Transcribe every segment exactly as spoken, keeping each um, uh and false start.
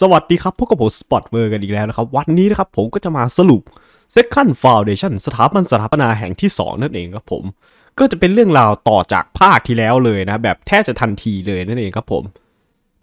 สวัสดีครับพวกกับผมสปอตเมอร์กันอีกแล้วนะครับวันนี้นะครับผมก็จะมาสรุป Second Foundation สถาบันสถาปนาแห่งที่สองนั่นเองครับผมก็จะเป็นเรื่องราวต่อจากภาคที่แล้วเลยนะแบบแทบจะทันทีเลยนั่นเองครับผม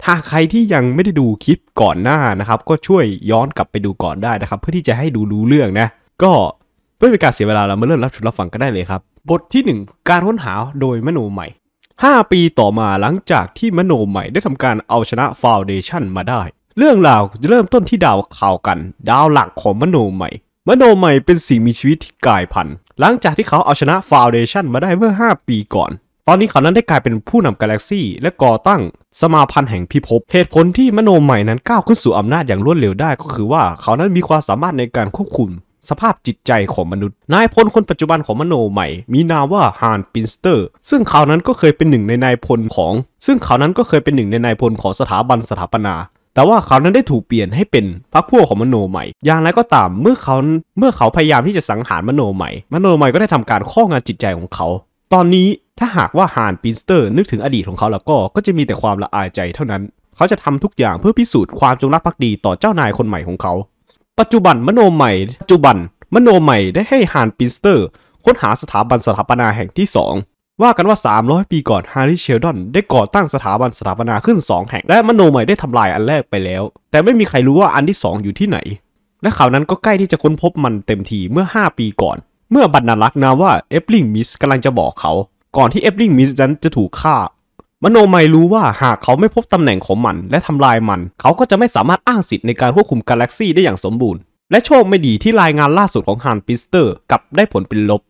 ถ้าใครที่ยังไม่ได้ดูคลิปก่อนหน้านะครับก็ช่วยย้อนกลับไปดูก่อนได้นะครับเพื่อที่จะให้ดูรู้เรื่องนะก็เพื่อเป็นการเสียเวลาเรามาเริ่มรับชมรับฟังกันได้เลยครับบทที่หนึ่งการค้นหาโดยมโนใหม่ห้าปีต่อมาหลังจากที่มโนใหม่ได้ทำการเอาชนะ Foundation มาได้เรื่องราวจะเริ่มต้นที่ดาวข่าวกันดาวหลักของมโนใหม่มโนใหม่เป็นสิ่งมีชีวิตที่กลายพันธุ์หลังจากที่เขาเอาชนะ Foundation มาได้เมื่อห้าปีก่อนตอนนี้เขานั้นได้กลายเป็นผู้นำกาแล็กซี่และก่อตั้งสมาพันธ์แห่งพิภพเหตุผลที่มโนใหม่นั้นก้าวขึ้นสู่อำนาจอย่างรวดเร็วได้ก็คือว่าเขานั้นมีความสามารถในการควบคุมสภาพจิตใจของมนุษย์นายพลคนปัจจุบันของมโนใหม่มีนามว่าฮานปินสเตอร์ซึ่งเขานั้นก็เคยเป็นหนึ่งในนายพลของซึ่งเขานั้นก็เคยเป็นหนึ่งในนายพลของสถาบันสถาปนาแต่ว่าเขานั้นได้ถูกเปลี่ยนให้เป็นพรรคพวกของมโนใหม่อย่างไรก็ตามเมื่อเขาเมื่อเขาพยายามที่จะสังหารมโนใหม่มโนใหม่ก็ได้ทำการครอบงำจิตใจของเขาตอนนี้ถ้าหากว่าฮานปินสเตอร์นึกถึงอดีตของเขาแล้วก็ก็จะมีแต่ความละอายใจเท่านั้นเขาจะทำทุกอย่างเพื่อพิสูจน์ความจงรักภักดีต่อเจ้านายคนใหม่ของเขาปัจจุบันมโนใหม่ปัจจุบันมโนใหม่ได้ให้ฮานปินสเตอร์ค้นหาสถาบันสถาปนาแห่งที่สองว่ากันว่าสามร้อยปีก่อนฮาริเชลดอนได้ก่อตั้งสถาบันสถาปนาขึ้นสองแห่งและมโนใหม่ได้ทำลายอันแรกไปแล้วแต่ไม่มีใครรู้ว่าอันที่สองอยู่ที่ไหนและข่าวนั้นก็ใกล้ที่จะค้นพบมันเต็มทีเมื่อห้าปีก่อนเมื่อบรรณารักษ์นามว่าเอฟลิงมิสกำลังจะบอกเขาก่อนที่เอฟลิงมิสนั้นจะถูกฆ่ามโนใหม่รู้ว่าหากเขาไม่พบตำแหน่งของมันและทำลายมันเขาก็จะไม่สามารถอ้างสิทธิ์ในการควบคุมกาแล็กซี่ได้อย่างสมบูรณ์และโชคไม่ดีที่รายงานล่าสุดของฮานปิสเตอร์กลับได้ผลเป็นลบ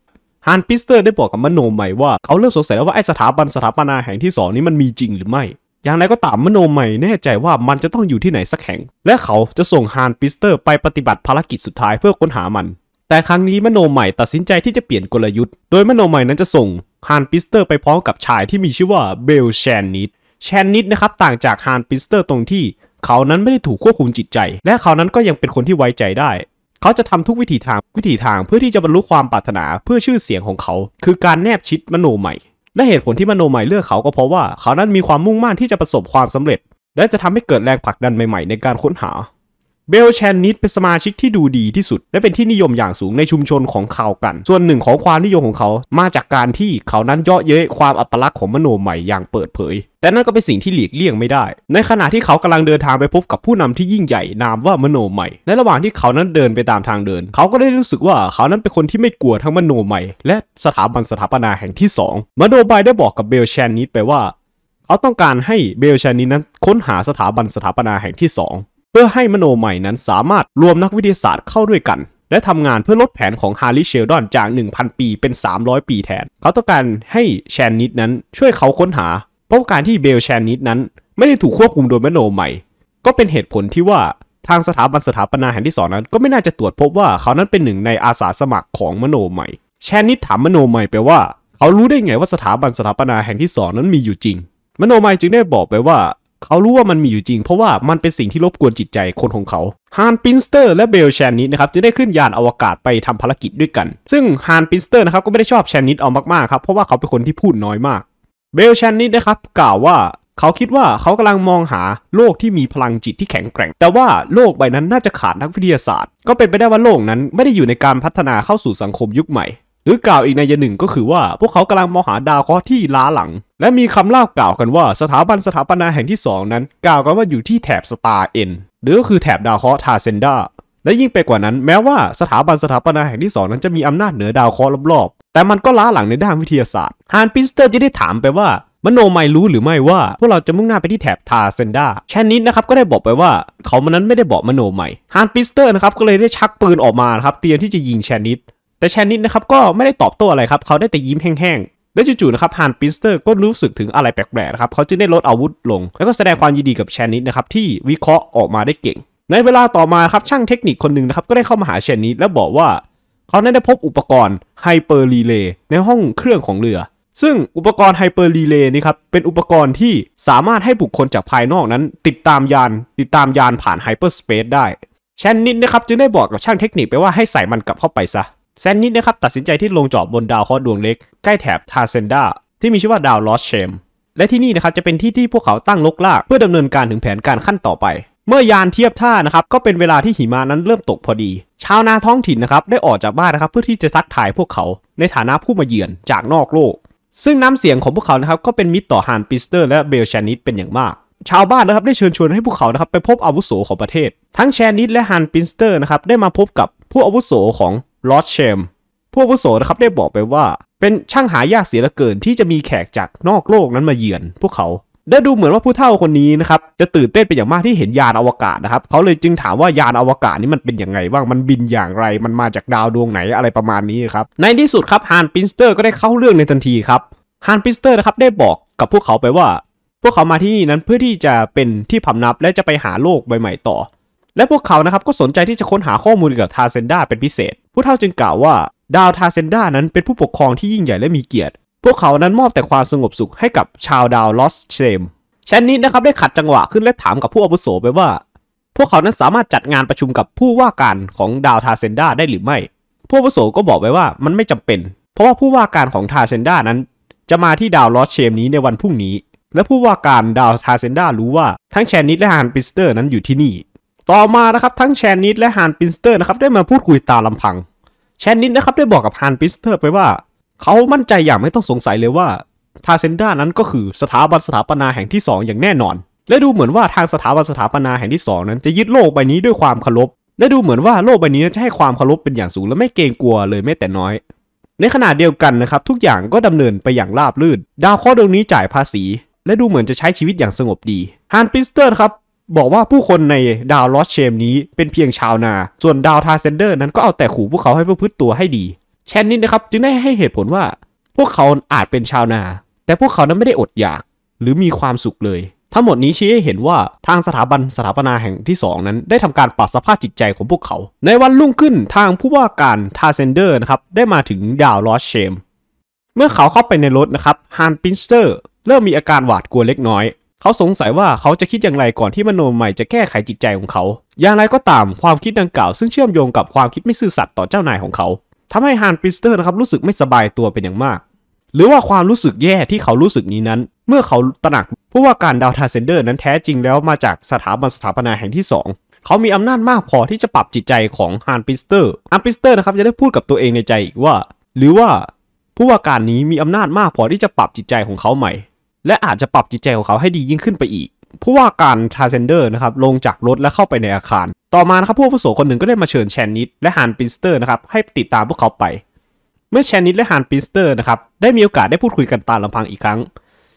ฮานปิสเตอร์ได้บอกกับมโนใหม่ว่าเขาเริ่มสงสัยแล้วว่าไอสถาบันสถาปนาแห่งที่สองนี้มันมีจริงหรือไม่อย่างไรก็ตามมโนใหม่แน่ใจว่ามันจะต้องอยู่ที่ไหนสักแห่งและเขาจะส่งฮานปิสเตอร์ไปปฏิบัติภารกิจสุดท้ายเพื่อค้นหามันแต่ครั้งนี้มโนใหม่ตัดสินใจที่จะเปลี่ยนกลยุทธ์โดยมโนใหม่นั้นจะส่งฮานปิสเตอร์ไปพร้อมกับชายที่มีชื่อว่าเบลแชนนิดแชนนิดนะครับต่างจากฮานปิสเตอร์ตรงที่เขานั้นไม่ได้ถูกควบคุมจิตใจและเขานั้นก็ยังเป็นคนที่ไว้ใจได้เขาจะทำทุกวิธีทางวิธีทางเพื่อที่จะบรรลุความปรารถนาเพื่อชื่อเสียงของเขาคือการแนบชิดมโนใหม่และเหตุผลที่มโนใหม่เลือกเขาก็เพราะว่าเขานั้นมีความมุ่งมั่นที่จะประสบความสำเร็จและจะทำให้เกิดแรงผลักดันใหม่ๆในการค้นหาเบลแชนนิดเป็นสมาชิกที่ดูดีที่สุดและเป็นที่นิยมอย่างสูงในชุมชนของเขากันส่วนหนึ่งของความนิยมของเขามาจากการที่เขานั้นเยาะเย้ยความอัปลักษณ์ของมโนใหม่อย่างเปิดเผยแต่นั่นก็เป็นสิ่งที่หลีกเลี่ยงไม่ได้ในขณะที่เขากำลังเดินทางไปพบกับผู้นำที่ยิ่งใหญ่นามว่ามโนใหม่ในระหว่างที่เขานั้นเดินไปตามทางเดินเขาก็ได้รู้สึกว่าเขานั้นเป็นคนที่ไม่กลัวทั้งมโนใหม่และสถาบันสถาปนาแห่งที่สองมโนใหม่ได้บอกกับเบลแชนนิดไปว่าเขาต้องการให้เบลแชนนิดนั้นค้นหาสถาบันสถาปนาแห่งที่สองเพื่อให้มโนใหม่นั้นสามารถรวมนักวิทยาศาสตร์เข้าด้วยกันและทำงานเพื่อลดแผนของฮาริเชลดอนจาก หนึ่งพัน ปีเป็นสามร้อยปีแทนเขาต้องการให้แชนนิดนั้นช่วยเขาค้นหาเพราะการที่เบลแชนนิดนั้นไม่ได้ถูกควบคุมโดยมโนใหม่ก็เป็นเหตุผลที่ว่าทางสถาบันสถาปนาแห่งที่สองนั้นก็ไม่น่าจะตรวจพบว่าเขานั้นเป็นหนึ่งในอาสาสมัครของมโนใหม่แชนนิดถามมโนใหม่ไปว่าเขารู้ได้ไงว่าสถาบันสถาปนาแห่งที่สองนั้นมีอยู่จริงมโนใหม่จึงได้บอกไปว่าเขารู้ว่ามันมีอยู่จริงเพราะว่ามันเป็นสิ่งที่รบกวนจิตใจคนของเขาฮานปินสเตอร์และเบลแชนนิดนะครับจะได้ขึ้นยานอวกาศไปทำภารกิจด้วยกันซึ่งฮานปินสเตอร์นะครับก็ไม่ได้ชอบแชนนิดเอามากๆครับเพราะว่าเขาเป็นคนที่พูดน้อยมากเบลแชนนิดนะครับกล่าวว่าเขาคิดว่าเขากำลังมองหาโลกที่มีพลังจิตที่แข็งแกร่งแต่ว่าโลกใบนั้นน่าจะขาดนักวิทยาศาสตร์ก็เป็นไปได้ว่าโลกนั้นไม่ได้อยู่ในการพัฒนาเข้าสู่สังคมยุคใหม่หรือกล่าวอีกในหนึ่งก็คือว่าพวกเขากำลังมองหาดาวเคราะห์ที่ล้าหลังและมีคำเล่ากล่าวกันว่าสถาบันสถาปนาแห่งที่สองนั้นกล่าวกันว่าอยู่ที่แถบสตาร์เอ็นหรือก็คือแถบดาวเคราะห์ทาเซนดาและยิ่งไปกว่านั้นแม้ว่าสถาบันสถาปนาแห่งที่สองนั้นจะมีอำนาจเหนือดาวเคราะห์รอบๆแต่มันก็ล้าหลังในด้านวิทยาศาสตร์ฮานปินสเตอร์จะได้ถามไปว่ามโนใหม่รู้หรือไม่ว่าพวกเราจะมุ่งหน้าไปที่แถบทาเซนดาแชนนิดนะครับก็ได้บอกไปว่าเขามันนั้นไม่ได้บอกมโนใหม่ฮานปินสเตอร์นะครับก็เลยได้ชักปืนออกมาครับเตรียมที่จะยิงแชนนิดแต่แชนนิดนะครับก็ไม่ได้ตอบโต้อะไรครับเขาได้แต่ยิ้มแห้งๆและจู่ๆนะครับฮานปินสเตอร์ก็รู้สึกถึงอะไรแปลกๆนะครับเขาจึงได้ลดอาวุธลงแล้วก็แสดงความยินดีกับแชนนิดนะครับที่วิเคราะห์ออกมาได้เก่งในเวลาต่อมาครับช่างเทคนิคคนหนึ่งนะครับก็ได้เข้ามาหาแชนนิดและบอกว่าเขาได้พบอุปกรณ์ไฮเปอร์รีเลย์ในห้องเครื่องของเรือซึ่งอุปกรณ์ไฮเปอร์รีเลย์นี่ครับเป็นอุปกรณ์ที่สามารถให้บุคคลจากภายนอกนั้นติดตามยานติดตามยานผ่านไฮเปอร์สเปซได้แชนนิดนะครับจึงได้บอกกับช่างเทคนิคไปว่าให้ใส่มันกลับเข้าไปซะแชนนิดนะครับตัดสินใจที่ลงจอดบนดาวเคราะห์ดวงเล็กใกล้แถบทาเซนดาที่มีชื่อว่าดาวลอสเชมและที่นี่นะครับจะเป็นที่ที่พวกเขาตั้งลกลากเพื่อดำเนินการถึงแผนการขั้นต่อไป เมื่อยานเทียบท่านะครับก็เป็นเวลาที่หิมะนั้นเริ่มตกพอดีชาวนาท้องถิ่นนะครับได้ออกจากบ้านนะครับเพื่อที่จะซักถ่ายพวกเขาในฐานะผู้มาเยือนจากนอกโลกซึ่งน้ำเสียงของพวกเขานะครับก็เป็นมิตรต่อฮานปิสเตอร์และเบลแชนิดเป็นอย่างมากชาวบ้านนะครับได้เชิญชวนให้พวกเขานะครับไปพบอาวุโสของประเทศทั้งแชนิดและฮานปิสเตอร์นะครับได้มาพบกับผู้อาวุโสของลอร์ดเชมผู้อาวุโสนะครับได้บอกไปว่าเป็นช่างหายากเสียเหลือเกินที่จะมีแขกจากนอกโลกนั้นมาเยือนพวกเขาได้ดูเหมือนว่าผู้เฒ่าคนนี้นะครับจะตื่นเต้นเป็นอย่างมากที่เห็นยานอวกาศนะครับเขาเลยจึงถามว่ายานอวกาศนี้มันเป็นยังไงบ้างมันบินอย่างไรมันมาจากดาวดวงไหนอะไรประมาณนี้ครับในที่สุดครับฮานปินสเตอร์ก็ได้เข้าเรื่องในทันทีครับฮานปินสเตอร์นะครับได้บอกกับพวกเขาไปว่าพวกเขามาที่นี่นั้นเพื่อที่จะเป็นที่พำนักและจะไปหาโลกใบใหม่ต่อและพวกเขานะครับก็สนใจที่จะค้นหาข้อมูลเกี่ยวกับทาเซนดาเป็นพิเศษผู้เฒ่าจึงกล่าวว่าดาวทาเซนดานั้นเป็นผู้ปกครองที่ยิ่งใหญ่และมีเกียรติพวกเขานั้นมอบแต่ความสงบสุขให้กับชาวดาวลอสเชมเชนนี้นะครับได้ขัดจังหวะขึ้นและถามกับผู้อาวุโสไปว่าพวกเขานั้นสามารถจัดงานประชุมกับผู้ว่าการของดาวทาเซนดาได้หรือไม่ผู้อาวุโสก็บอกไปว่ามันไม่จำเป็นเพราะว่าผู้ว่าการของทาเซนดานั้นจะมาที่ดาวลอสเชมนี้ในวันพรุ่งนี้และผู้ว่าการดาวทาเซนดารู้ว่าทั้งแชนนิดและฮานปินสเตอร์นั้นอยู่ที่นี่ต่อมานะครับทั้งแชนนิดและฮานปินสเตอร์นะครับได้มาพูดคุยตามลำพังแชนนิดนะครับได้บอกกับฮานปินสเตอร์ไปว่าเขามั่นใจอย่างไม่ต้องสงสัยเลยว่าทาเซนดานั้นก็คือสถาบันสถาปนาแห่งที่สองอย่างแน่นอนและดูเหมือนว่าทางสถาบันสถาปนาแห่งที่สองนั้นจะยึดโลกใบนี้ด้วยความเคารพและดูเหมือนว่าโลกใบนี้จะให้ความเคารพเป็นอย่างสูงและไม่เกรงกลัวเลยแม้แต่น้อยในขณะเดียวกันนะครับทุกอย่างก็ดำเนินไปอย่างราบรื่นดาวเคราะห์ดวงนี้จ่ายภาษีและดูเหมือนจะใช้ชีวิตอย่างสงบดีฮานปินสเตอร์ครับบอกว่าผู้คนในดาวลอสเชมนี้เป็นเพียงชาวนาส่วนดาวทาเซนเดอร์นั้นก็เอาแต่ขู่พวกเขาให้ประพฤติตัวให้ดีแชนนิดนะครับจึงได้ให้เหตุผลว่าพวกเขาอาจเป็นชาวนาแต่พวกเขานั้นไม่ได้อดอยากหรือมีความสุขเลยทั้งหมดนี้ชี้ให้เห็นว่าทางสถาบันสถาปนาแห่งที่สองนั้นได้ทำการปรับสภาพจิตใจของพวกเขาในวันรุ่งขึ้นทางผู้ว่าการทาเซนเดอร์นะครับได้มาถึงดาวลอสเชมเมื่อเขาเข้าไปในรถนะครับฮานปินสเตอร์เริ่มมีอาการหวาดกลัวเล็กน้อยเขาสงสัยว่าเขาจะคิดอย่างไรก่อนที่มโนใหม่จะแก้ไขจิตใจของเขาอย่างไรก็ตามความคิดดังกล่าวซึ่งเชื่อมโยงกับความคิดไม่ซื่อสัตย์ต่อเจ้านายของเขาทำให้ฮานปินสเตอร์นะครับรู้สึกไม่สบายตัวเป็นอย่างมากหรือว่าความรู้สึกแย่ที่เขารู้สึกนี้นั้นเมื่อเขาตระหนักผู้ว่าการดาวทาเซนเดอร์นั้นแท้จริงแล้วมาจากสถาบันสถาปนาแห่งที่สองเขามีอำนาจมากพอที่จะปรับจิตใจของฮานปินสเตอร์ฮานปินสเตอร์นะครับจะได้พูดกับตัวเองในใจอีกว่าหรือว่าผู้ว่าการนี้มีอำนาจมากพอที่จะปรับจิตใจของเขาใหม่และอาจจะปรับจิตใจของเขาให้ดียิ่งขึ้นไปอีกผู้ว่าการทาเซนเดอร์นะครับลงจากรถและเข้าไปในอาคารต่อมานะครับผู้อาวุโสคนหนึ่งก็ได้มาเชิญแชนนิดและฮานปินสเตอร์นะครับให้ติดตามพวกเขาไปเมื่อแชนนิดและฮานปินสเตอร์นะครับได้มีโอกาสได้พูดคุยกันตามลำพังอีกครั้ง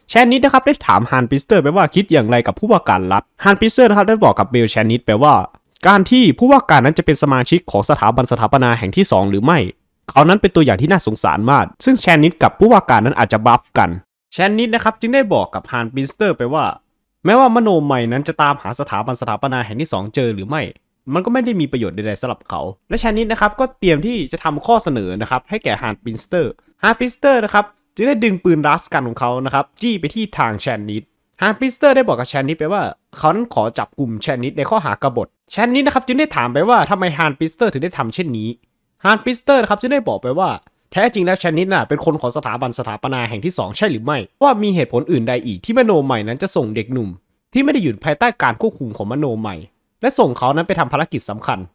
แชนนิดนะครับได้ถามฮานปินสเตอร์ไปว่าคิดอย่างไรกับผู้ว่าการรัฐฮานปินสเตอร์นะครับได้บอกกับเบลแชนนิดไปว่าการที่ผู้ว่าการนั้นจะเป็นสมาชิกของสถาบันสถาปนาแห่งที่สองหรือไม่เขานั้นเป็นตัวอย่างที่น่าสงสารมากซึ่งแชนนิดกับผู้ว่าการนั้นอาจจะบัฟกันแชนนิดนะครับจึงได้บอกกับฮานปินสเตอร์ไปว่าแม้ว่ามโนใหม่นั้นจะตามหาสถาบันสถาปนาแห่งที่สองเจอหรือไม่มันก็ไม่ได้มีประโยชน์ใดๆสำหรับเขาและแชนนิดนะครับก็เตรียมที่จะทำข้อเสนอนะครับให้แก่ฮานปินสเตอร์ฮานปินสเตอร์นะครับจึงได้ดึงปืนรัสกันของเขานะครับจี้ไปที่ทางแชนนิดฮานปินสเตอร์ได้บอกกับแชนนิดไปว่าเขานั้นขอจับกลุ่มแชนนิดในข้อหากบฏแชนนิดนะครับจึงได้ถามไปว่าทำไมฮานปินสเตอร์ถึงได้ทำเช่นนี้ฮานปินสเตอร์นะครับจึงได้บอกไปว่าแท้จริงแล้วแชนนิดน่ะเป็นคนของสถาบันสถาปนาแห่งที่สองใช่หรือไม่ว่ามีเหตุผลอื่นใดอีกที่มโนใหม่นั้นจะส่งเด็กหนุ่มที่ไม่ได้อยู่ภายใต้การควบคุมของมโนใหม่และส่งเขานั้นไปทำภารกิจสำคัญ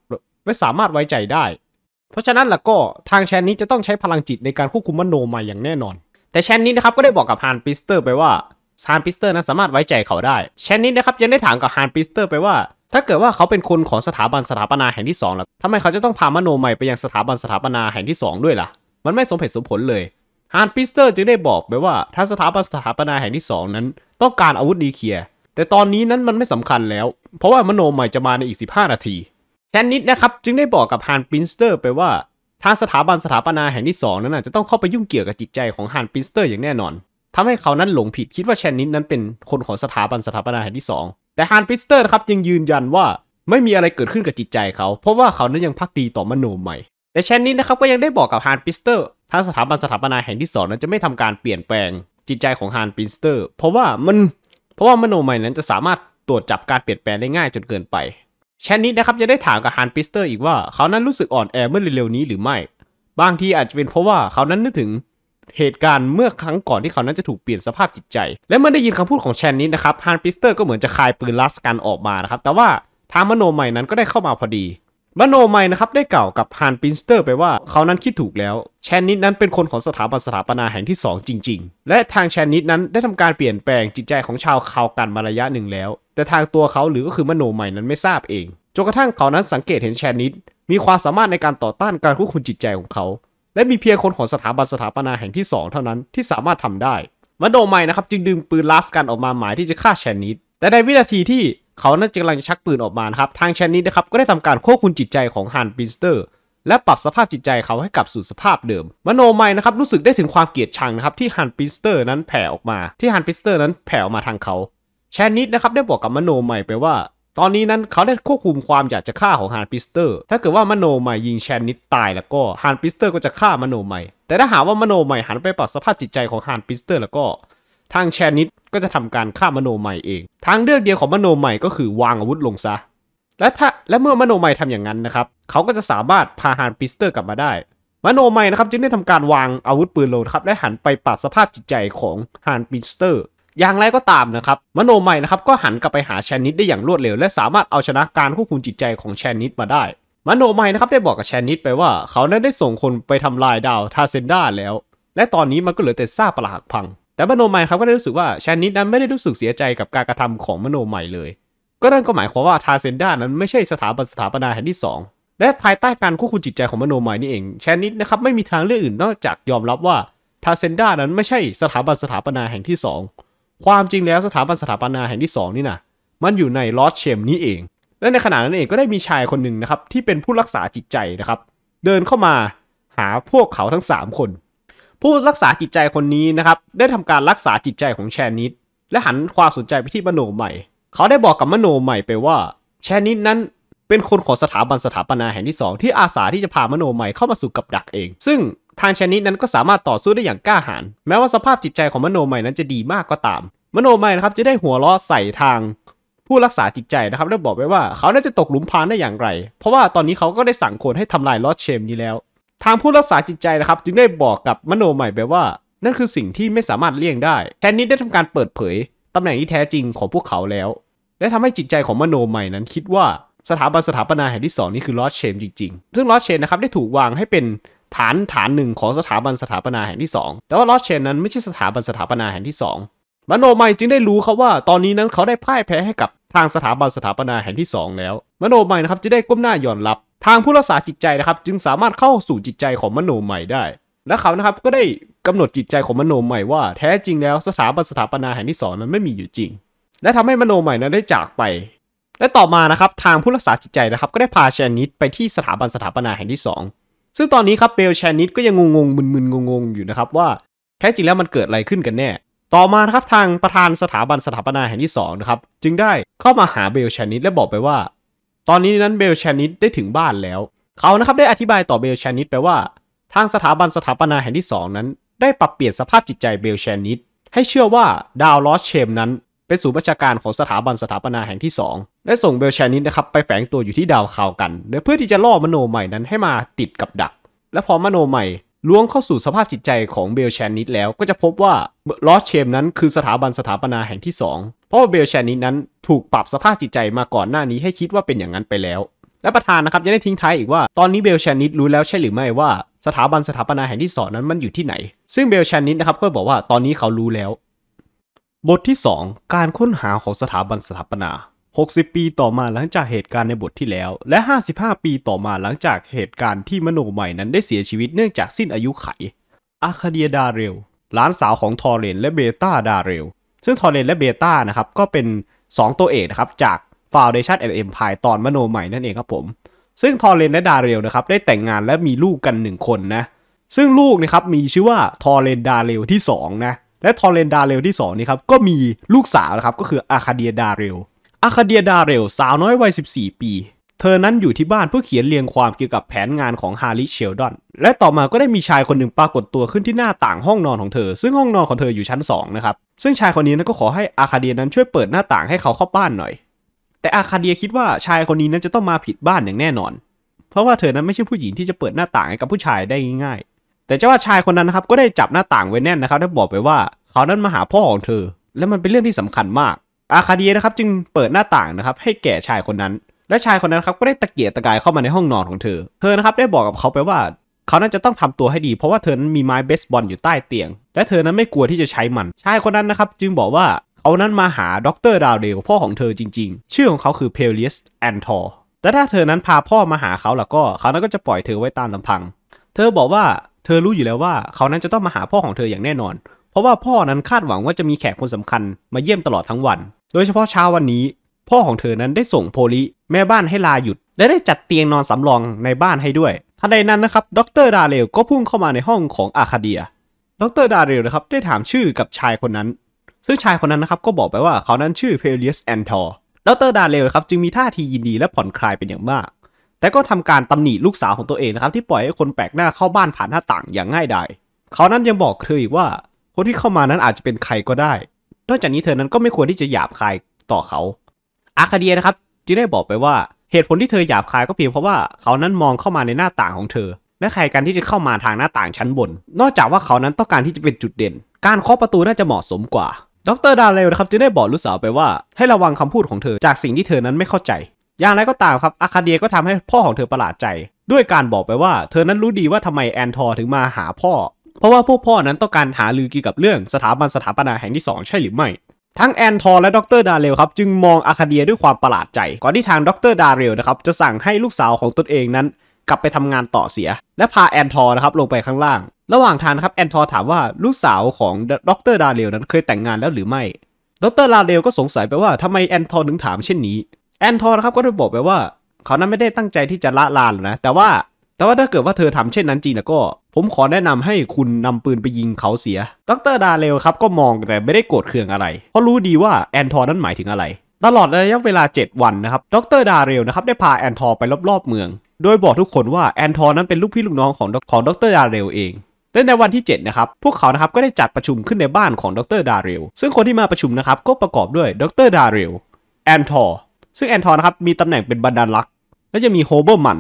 ไม่สามารถไว้ใจได้เพราะฉะนั้นล่ะก็ทางแชนนิดจะต้องใช้พลังจิตในการควบคุมมโนใหม่อย่างแน่นอนแต่แชนนิดนะครับก็ได้บอกกับฮานปินสเตอร์ไปว่าฮานปินสเตอร์นั้นสามารถไว้ใจเขาได้แชนนิดนะครับยังได้ถามกับฮานปินสเตอร์ไปว่าถ้าเกิดว่าเขาเป็นคนของสถาบันสถาปนาแห่งที่สองล่ะทำไมเขาจะต้องพามโนใหม่ไปยังสถาบันสถาปนาแห่งที่สองด้วยล่ะมันไม่สมเหตุสมผลเลยฮานปิสเตอร์จึงได้บอกไปว่าทางสถาบันสถาปนาแห่งที่สองนั้นต้องการอาวุธนิวเคลียร์แต่ตอนนี้นั้นมันไม่สำคัญแล้วเพราะว่ามโนใหม่จะมาในอีกสิบห้านาทีแชนนิดนะครับจึงได้บอกกับฮานปินสเตอร์ไปว่าทางสถาบันสถาปนาแห่งที่สองนั้นจะต้องเข้าไปยุ่งเกี่ยวกับจิตใจของฮานปินสเตอร์อย่างแน่นอนทำให้เขานั้นหลงผิดคิดว่าแชนนิดนั้นเป็นคนของสถาบันสถาปนาแห่งที่สองแต่ฮานปินสเตอร์ครับยังยืนยันว่าไม่มีอะไรเกิดขึ้นกับจิตใจเขาเพราะว่าเขานั้นยังภักดีต่อมโนใหม่แต่แชนนิดนะครับก็ยังได้บอกกับฮานปินสเตอร์ทางสถาบันสถาปนาแห่งที่สองนั้นจะไม่ทำการเปลี่ยนแปลงจิตใจของฮานปินสเตอร์เพราะว่ามันเพราะว่ามโนใหม่นั้นจะสามารถตรวจจับการเปลี่ยนแปลงได้ง่ายจนเกินไปแชนนิดนะครับจะได้ถามกับฮานปินสเตอร์อีกว่าเขานั้นรู้สึกอ่อนแอเมื่อเร็วๆนี้หรือไม่บางทีอาจจะเป็นเพราะว่าเขานั้นนึกถึง เหตุการณ์เมื่อครั้งก่อนที่เขานั้นจะถูกเปลี่ยนสภาพจิตใจและเมื่อได้ยินคำพูดของแชนนี้นะครับฮันปิสเตอร์ก็เหมือนจะคายปืนลัสกันออกมานะครับแต่ว่าทางมโนไมน์นั้นก็ได้เข้ามาพอดีมโนไมน์นะครับได้กล่าวกับฮันปิสเตอร์ไปว่าเขานั้นคิดถูกแล้วแชนนิดนั้นเป็นคนของสถาบันสถาปนาแห่งที่สองจริงๆและทางแชนนิดนั้นได้ทำการเปลี่ยนแปลงจิตใจของชาวคาวกันมาระยะหนึ่งแล้วแต่ทางตัวเขาหรือก็คือมโนไมน์นั้นไม่ทราบเองจนกระทั่งเขานั้นสังเกตเห็นแชนนิดมีความสามารถในการต่อต้านการควบคุมจิตใจของเขาและมีเพียงคนของสถาบันสถาปนาแห่งที่สองเท่านั้นที่สามารถทำได้มโนไมน์นะครับจึงดึงปืนลาสกันออกมาหมายที่จะฆ่าแชนนิดแต่ในวินาทีที่เขานั้นกำลังจะชักปืนออกมานะครับทางแชนนิดนะครับก็ได้ทำการควบคุมจิตใจของฮันปิสเตอร์และปรับสภาพจิตใจเขาให้กลับสู่สภาพเดิมมโนไมน์นะครับรู้สึกได้ถึงความเกลียดชังนะครับที่ฮันปิสเตอร์นั้นแผ่ออกมาที่ฮันปิสเตอร์นั้นแผ่ออกมาทางเขาแชนนิดนะครับได้บอกกับมโนไมน์ไปว่าตอนนี้นั้นเขาได้ควบคุมความอยากจะฆ่าของฮันปิสเตอร์ถ้าเกิดว่ามโนไมน์ยิงแชนนิดตายแล้วก็ฮันปิสเตอร์ก็จะฆ่ามโนไมน์แต่ถ้าหากว่ามโนไมน์หันไปปรับสภาพจิตใจของฮันปิสเตอร์แล้วก็ทางแชนนิดก็จะทำการฆ่ามโนไมน์เองทางเลือกเดียวของมโนไมน์ก็คือวางอาวุธลงซะและถ้าและเมื่อมโนไมน์ทำอย่างนั้นนะครับเขาก็จะสามารถพาฮันปิสเตอร์กลับมาได้มโนไมน์นะครับจึงได้ทำการวางอาวุธปืนลงครับและหันไปปรับสภาพจิตใจของฮันปิสเตอร์อย่างไรก็ตามนะครับมโนไมน์นะครับก็หันกลับไปหาแชนนิดได้อย่างรวดเร็วและสามารถเอาชนะการควบคุมจิตใจของแชนนิดมาได้มโนไมน์นะครับได้บอกกับแชนนิดไปว่าเขานั้นได้ส่งคนไปทำลายดาวทาเซนดาแล้วและตอนนี้มันก็เหลือแต่ซากปรักหักพังแต่มโนไมน์ครับก็ได้รู้สึกว่าแชนนิดนั้นไม่ได้รู้สึกเสียใจกับการกระทำของมโนไมน์เลยก็นั่นก็หมายความว่าทาเซนดานั้นไม่ใช่สถาบันสถาปนาแห่งที่สองและภายใต้การควบคุมจิตใจของมโนไมน์นี่เองแชนนิดนะครับไม่มีทางเลือกอื่นนอกจากยอมรับว่าทาเซนดานั้นไม่ใช่สถาบันสถาปนาแห่งที่สองความจริงแล้วสถาบันสถาปนาแห่งที่สองนี่นะมันอยู่ในลอสเชมนี่เองและในขณะนั้นเองก็ได้มีชายคนหนึ่งนะครับที่เป็นผู้รักษาจิตใจนะครับเดินเข้ามาหาพวกเขาทั้งสามคนผู้รักษาจิตใจคนนี้นะครับได้ทำการรักษาจิตใจของแชนนิดและหันความสนใจไปที่มโนใหม่เขาได้บอกกับมโนใหม่ไปว่าแชนนิดนั้นเป็นคนของสถาบันสถาปนาแห่งที่สองที่อาสาที่จะพามโนใหม่เข้ามาสู่กับดักเองซึ่งทางแชนนิดนั้นก็สามารถต่อสู้ได้อย่างกล้าหาญแม้ว่าสภาพจิตใจของมโนใหม่นั้นจะดีมากก็ตามมโนใหม่นะครับจะได้หัวเราะใส่ทางผู้รักษาจิตใจนะครับได้บอกไว้ว่าเขาน่าจะตกหลุมพรางได้อย่างไรเพราะว่าตอนนี้เขาก็ได้สั่งคนให้ทำลายลอสเชมนี้แล้วทางผู้รักษาจิตใจนะครับจึงได้บอกกับมโนใหม่ไปว่านั่นคือสิ่งที่ไม่สามารถเลี่ยงได้แชนนิดได้ทำการเปิดเผยตำแหน่งที่แท้จริงของพวกเขาแล้วและทำให้จิตใจของมโนใหม่นั้นคิดว่าสถาบันสถาปนาแห่งที่สองนี่คือลอสเชมจริงๆซึ่งลอสเชมนะครับได้ถูกวางให้เป็นฐานฐานหนึ่งของสถาบันสถาปนาแห่งที่สองแต่ว่าลอสเชมนั้นไม่ใช่สถาบันสถาปนาแห่งที่สองมโนใหม่จึงได้รู้ครับว่าตอนนี้นั้นเขาได้พ่ายแพ้ให้กับทางสถาบันสถาปนาแห่งที่สองแล้วมโนใหม่นะครับจะได้ก้มหน้ายอมรับทางผู้รักษาจิตใจนะครับจึงสามารถเข้าสู่จิตใจของมโนใหม่ได้และเขานะครับก็ได้กำหนดจิตใจของมโนใหม่ว่าแท้จริงแล้วสถาบันสถาปนาแห่งที่สองนั้นไม่มีอยู่จริงและทำให้มโนใหม่นั้นได้จากไปและต่อมานะครับทางผู้รักษาจิตใจนะครับก็ได้พาแชนนิดไปที่สถาบันสถาปนาแห่งที่สองซึ่งตอนนี้ครับเบลแชนนิดก็ยังงงๆมึนๆงงๆอยู่นะครับว่าแท้จริงแล้วมันเกิดอะไรขึ้นกันแน่ต่อมานะครับทางประธานสถาบันสถาปนาแห่งที่สองนะครับจึงได้เข้ามาหาเบลแชนนิดและบอกไปว่าตอนนี้นั้นเบลแชนนิดได้ถึงบ้านแล้วเขานะครับได้อธิบายต่อเบลแชนนิดไปว่าทางสถาบันสถาปนาแห่งที่สองนั้นได้ปรับเปลี่ยนสภาพจิตใจเบลแชนนิดให้เชื่อว่าดาวลอสเชมนั้นเป็นศูนย์ราชการของสถาบันสถาปนาแห่งที่สองและส่งเบลแชนนิดนะครับไปแฝงตัวอยู่ที่ดาวคาวกันเพื่อที่จะล่อมโนใหม่นั้นให้มาติดกับดักและพอมโนใหม่ล้วงเข้าสู่สภาพจิตใจของเบลแชนนิดแล้วก็จะพบว่าลอสเชมนั้นคือสถาบันสถาปนาแห่งที่สองเพราะว่าเบลแชนนิดนั้นถูกปรับสภาพจิตใจมาก่อนหน้านี้ให้คิดว่าเป็นอย่างนั้นไปแล้วและประธานนะครับยังได้ทิ้งท้ายอีกว่าตอนนี้เบลแชนนิดรู้แล้วใช่หรือไม่ว่าสถาบันสถาปนาแห่งที่สองนั้นมันอยู่ที่ไหนซึ่งเบลแชนนิดนะครับก็บอกว่าตอนนี้เขารู้แล้วบทที่สองการค้นหาของสถาบันสถาปนาหกสิบปีต่อมาหลังจากเหตุการณ์ในบทที่แล้วและห้าสิบห้าปีต่อมาหลังจากเหตุการณ์ที่มโนใหม่นั้นได้เสียชีวิตเนื่องจากสิ้นอายุไขอาคาเดียดาเรลหลานสาวของทอเรนและเบต้าดาเรลซึ่งทอเรนและเบต้านะครับก็เป็นสองตัวเอกนะครับจาก Foundation and Empire ตอนมโนใหม่นั่นเองครับผมซึ่งทอเรนและดาเรลนะครับได้แต่งงานและมีลูกกันหนึ่งคนนะซึ่งลูกนะครับมีชื่อว่าทอเรนดาเรลที่สองนะและทอเรนดาเรลที่สองนี่ครับก็มีลูกสาวนะครับก็คืออาคาเดียดาเรลอาคาเดียดาเรลสาวน้อยวัยสิบสี่ปีเธอนั้นอยู่ที่บ้านเพื่อเขียนเรียงความเกี่ยวกับแผนงานของฮาริเชลดอนและต่อมาก็ได้มีชายคนหนึ่งปรากฏตัวขึ้นที่หน้าต่างห้องนอนของเธอซึ่งห้องนอนของเธออยู่ชั้นสองนะครับซึ่งชายคนนี้นั้นก็ขอให้อาคาเดียนั้นช่วยเปิดหน้าต่างให้เขาเข้าบ้านหน่อยแต่อาคาเดียคิดว่าชายคนนี้นั้นจะต้องมาผิดบ้านอย่างแน่นอนเพราะว่าเธอนั้นไม่ใช่ผู้หญิงที่จะเปิดหน้าต่างให้กับผู้ชายได้ง่าย แต่เจ้าว่าชายคนนั้นนะครับก็ได้จับหน้าต่างไว้แน่นนะครับและบอกไปว่าเขานั้นมาหาพ่อของเธอและมันเป็นเรื่องที่สำคัญมากอาคาเดียนะครับจึงเปิดหน้าต่างนะครับให้แก่ชายคนนั้นและชายคนนั้นครับก็ได้ตะเกียกตะกายเข้ามาในห้องนอนของเธอเธอนะครับได้บอกกับเขาไปว่าเขาน่าจะต้องทำตัวให้ดีเพราะว่าเธอนั้นมีไม้เบสบอลอยู่ใต้เตียงและเธอนั้นไม่กลัวที่จะใช้มันชายคนนั้นนะครับจึงบอกว่าเขานั้นมาหาดร.ดาวเดลพ่อของเธอจริงๆชื่อของเขาคือเพลเลียสแอนทอร์แต่ถ้าเธอนั้นพาพ่อมาหาเขาแล้วก็เขานั้นก็จะปล่อยเธอไว้ตามลำพังเธอบอกว่าเธอรู้อยู่แล้วว่าเขานั้นจะต้องมาหาพ่อของเธออย่างแน่นอนเพราะว่าพ่อนั้นคาดหวังว่าจะมีแขกคนสำคัญมาเยี่ยมตลอดทั้งวันโดยเฉพาะเช้าวันนี้พ่อของเธอนั้นได้ส่งโพลิแม่บ้านให้ลาหยุดและได้จัดเตียงนอนสำรองในบ้านให้ด้วยทันใดนั้นนะครับดร.ดาเรลก็พุ่งเข้ามาในห้องของอาคาเดียดร.ดาเรลนะครับได้ถามชื่อกับชายคนนั้นซึ่งชายคนนั้นนะครับก็บอกไปว่าเขานั้นชื่อเพลเลียสแอนทอร์ดร.ดาเรลครับจึงมีท่าทียินดีและผ่อนคลายเป็นอย่างมากแต่ก็ทำการตำหนิลูกสาวของตัวเองนะครับที่ปล่อยให้คนแปลกหน้าเข้าบ้านผ่านหน้าต่างอย่างง่ายดายเขานั้นยังบอกเธออีกว่าคนที่เข้ามานั้นอาจจะเป็นใครก็ได้นอกจากนี้เธอนั้นก็ไม่ควรที่จะหยาบคายต่อเขาอาคาเดียนะครับจึงได้บอกไปว่าเหตุผลที่เธอหยาบคายก็เพียงเพราะว่าเขานั้นมองเข้ามาในหน้าต่างของเธอและใครกันที่จะเข้ามาทางหน้าต่างชั้นบนนอกจากว่าเขานั้นต้องการที่จะเป็นจุดเด่นการเคาะประตูน่าจะเหมาะสมกว่าดร.ดาเรลนะครับจึงได้บอกลูกสาวไปว่าให้ระวังคำพูดของเธอจากสิ่งที่เธอนั้นไม่เข้าใจอย่างไรก็ตามครับอาคาเดียก็ทำให้พ่อของเธอประหลาดใจด้วยการบอกไปว่าเธอนั้นรู้ดีว่าทำไมแอนทอร์ถึงมาหาพ่อเพราะว่าพวกพ่อนั้นต้องการหาลือเกี่ยวกับเรื่องสถาบันสถาปนาแห่งที่สองใช่หรือไม่ทั้งแอนทอร์และดร.ดาเรลครับจึงมองอาคาเดียด้วยความประหลาดใจก่อนที่ทางดร.ดาเรลนะครับจะสั่งให้ลูกสาวของตนเองนั้นกลับไปทำงานต่อเสียและพาแอนทอร์นะครับลงไปข้างล่างระหว่างทางครับแอนทอร์ถามว่าลูกสาวของดร.ดาเรลนั้นเคยแต่งงานแล้วหรือไม่ดร.ดาเรลก็สงสัยไปว่าทำไมแอนทอร์ถึงถามเช่นนี้แอนทอร์นะครับก็ได้บอกไปว่าเขานั้นไม่ได้ตั้งใจที่จะละลานนะแต่ว่าแต่ว่าถ้าเกิดว่าเธอทำเช่นนั้นจริงนะก็ผมขอแนะนำให้คุณนำปืนไปยิงเขาเสียดร.ดาเรลครับก็มองแต่ไม่ได้โกรธเคืองอะไรเพราะรู้ดีว่าแอนทอร์นั้นหมายถึงอะไรตลอดระยะเวลาเจ็ดวันนะครับดร.ดาเรลนะครับได้พาแอนทอร์ไปรอบๆเมืองโดยบอกทุกคนว่าแอนทอร์นั้นเป็นลูกพี่ลูกน้องของของดร.ดาเรลเองและในวันที่เจ็ดนะครับพวกเขานะครับก็ได้จัดประชุมขึ้นในบ้านของดร.ดาเรลซึ่งคนที่มาประชุมนะครับก็ประกอบด้วยดร.ดาเรลแอนทอร์ซึ่งแอนทอร์นะครับมีตำแหน่งเป็นบรรดาลักษ์และจะมีโฮเบอร์มั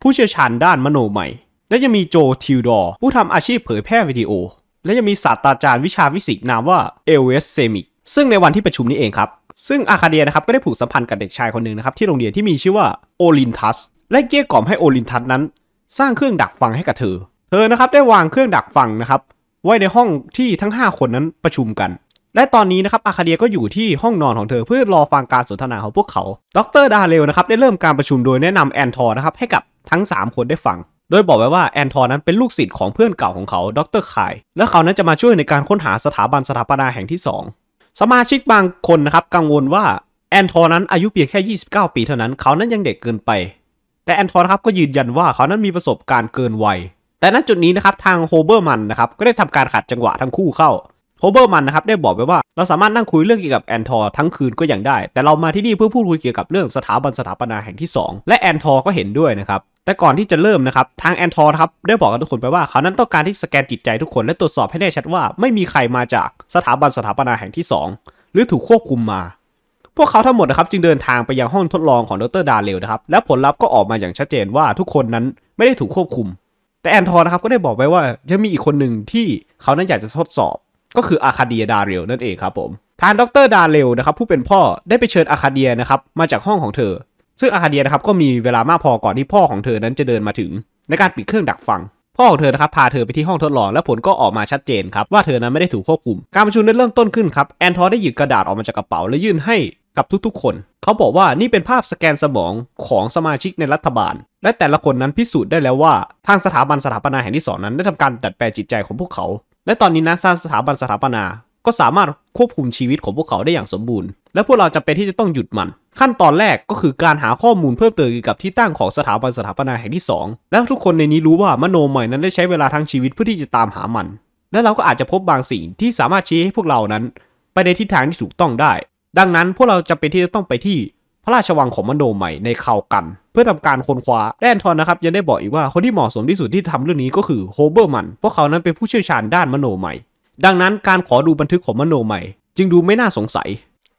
นผู้เชี่ยวชาญด้านมโนใหม่และยังมีโจทิวดอร์ผู้ทำอาชีพเผยแพร่วิดีโอและยังมีศาสตราจารย์วิชาฟิสิกส์นามว่าเอลเวสเซมิกซึ่งในวันที่ประชุมนี้เองครับซึ่งอาคาเดียนะครับก็ได้ผูกสัมพันธ์กับเด็กชายคนหนึ่งนะครับที่โรงเรียนที่มีชื่อว่าโอลินทัสและเกลี้ยกล่อมให้โอลินทัสนั้นสร้างเครื่องดักฟังให้กับเธอเธอนะครับได้วางเครื่องดักฟังนะครับไว้ในห้องที่ทั้งห้าคนนั้นประชุมกันและตอนนี้นะครับอาคาเดียก็อยู่ที่ห้องนอนของเธอเพื่อรอฟังการสนทนาของพวกเขาดร.ดาเรลนะครับได้เริ่มการประชุมโดยแนะนำแอนทอร์นะครับให้กับทั้งสามคนได้ฟังโดยบอกไว้ว่าแอนทอร์นั้นเป็นลูกศิษย์ของเพื่อนเก่าของเขาดร.คายและเขานั้นจะมาช่วยในการค้นหาสถาบันสถาปนาแห่งที่สองสมาชิกบางคนนะครับกังวลว่าแอนทอร์นั้นอายุเพียงแค่ยี่สิบเก้าปีเท่านั้นเขานั้นยังเด็กเกินไปแต่แอนทอร์นะครับก็ยืนยันว่าเขานั้นมีประสบการณ์เกินวัยแต่ณจุดนี้นะครับทางโฮเบอร์มันนะครับก็ได้ทำการขัดจังหวะทั้งคู่เข้าโฮเบอร์มันนะครับได้บอกไปว่าเราสามารถนั่งคุยเรื่องเกี่ยวกับแอนทอร์ทั้งคืนก็ยังได้แต่เรามาที่นี่เพื่อพูดคุยเกี่ยวกับเรื่องสถาบันสถาปนาแห่งที่สองและแอนทอร์ก็เห็นด้วยนะครับแต่ก่อนที่จะเริ่มนะครับทางแอนทอร์ครับได้บอกกับทุกคนไปว่าเขานั้นต้องการที่สแกนจิตใจทุกคนและตรวจสอบให้แน่ชัดว่าไม่มีใครมาจากสถาบันสถาปนาแห่งที่สองหรือถูกควบคุมมาพวกเขาทั้งหมดนะครับจึงเดินทางไปยังห้องทดลองของดร.ดาเรลนะครับและผลลัพธ์ก็ออกมาอย่างชัดเจนว่าทุกคนนั้นไม่ได้ถูกควบคุมแต่แอนทอร์นะครับก็ได้บอกไปว่ายังมีอีกคนหนึ่งที่เขานั้นอยากจะทดสอบก็คืออาคาเดียดาเรลนั่นเองครับผมทางดร.ดาเรลนะครับผู้เป็นพ่อได้ไปเชิญอาคาเดียนะครับมาจากห้องของเธอซึ่งอาคาเดียนะครับก็มีเวลามากพอก่อนที่พ่อของเธอนั้นจะเดินมาถึงในการปิดเครื่องดักฟังพ่อของเธอนะครับพาเธอไปที่ห้องทดลองและผลก็ออกมาชัดเจนครับว่าเธอนั้นไม่ได้ถูกควบคุมการประชุมได้เริ่มต้นขึ้นครับแอนทอร์ได้หยิบกระดาษออกมาจากกระเป๋าและยื่นให้กับทุกๆคนเขาบอกว่านี่เป็นภาพสแกนสมองของสมาชิกในรัฐบาลและแต่ละคนนั้นพิสูจน์ได้แล้วว่าทางสถาบันสถาปนาแห่งที่สองนั้นได้ทำการดัดแปลงจิตใจของพวกเขาและตอนนี้นะสถาบันสถาปนาก็สามารถควบคุมชีวิตของพวกเขาได้อย่างสมบูรณ์และพวกเราจะเป็นที่จะต้องหยุดมันขั้นตอนแรกก็คือการหาข้อมูลเพิ่มเติมเกี่ยวกับที่ตั้งของสถาบันสถาปนาแห่งที่สองและทุกคนในนี้รู้ว่ามโนใหม่นั้นได้ใช้เวลาทั้งชีวิตเพื่อที่จะตามหามันและเราก็อาจจะพบบางสิ่งที่สามารถชี้ให้พวกเรานั้นไปในทิศทางที่ถูกต้องได้ดังนั้นพวกเราจะเป็นที่จะต้องไปที่พระราชวังของมโนใหม่ในข่าวกันเพื่อทำการค้นคว้าแอนทอนนะครับยังได้บอกอีกว่าคนที่เหมาะสมที่สุดที่ทำเรื่องนี้ก็คือโฮเบอร์มันเพราะเขานั้นเป็นผู้เชี่ยวชาญด้านมโนใหม่ดังนั้นการขอดูบันทึกของมโนใหม่จึงดูไม่น่าสงสัย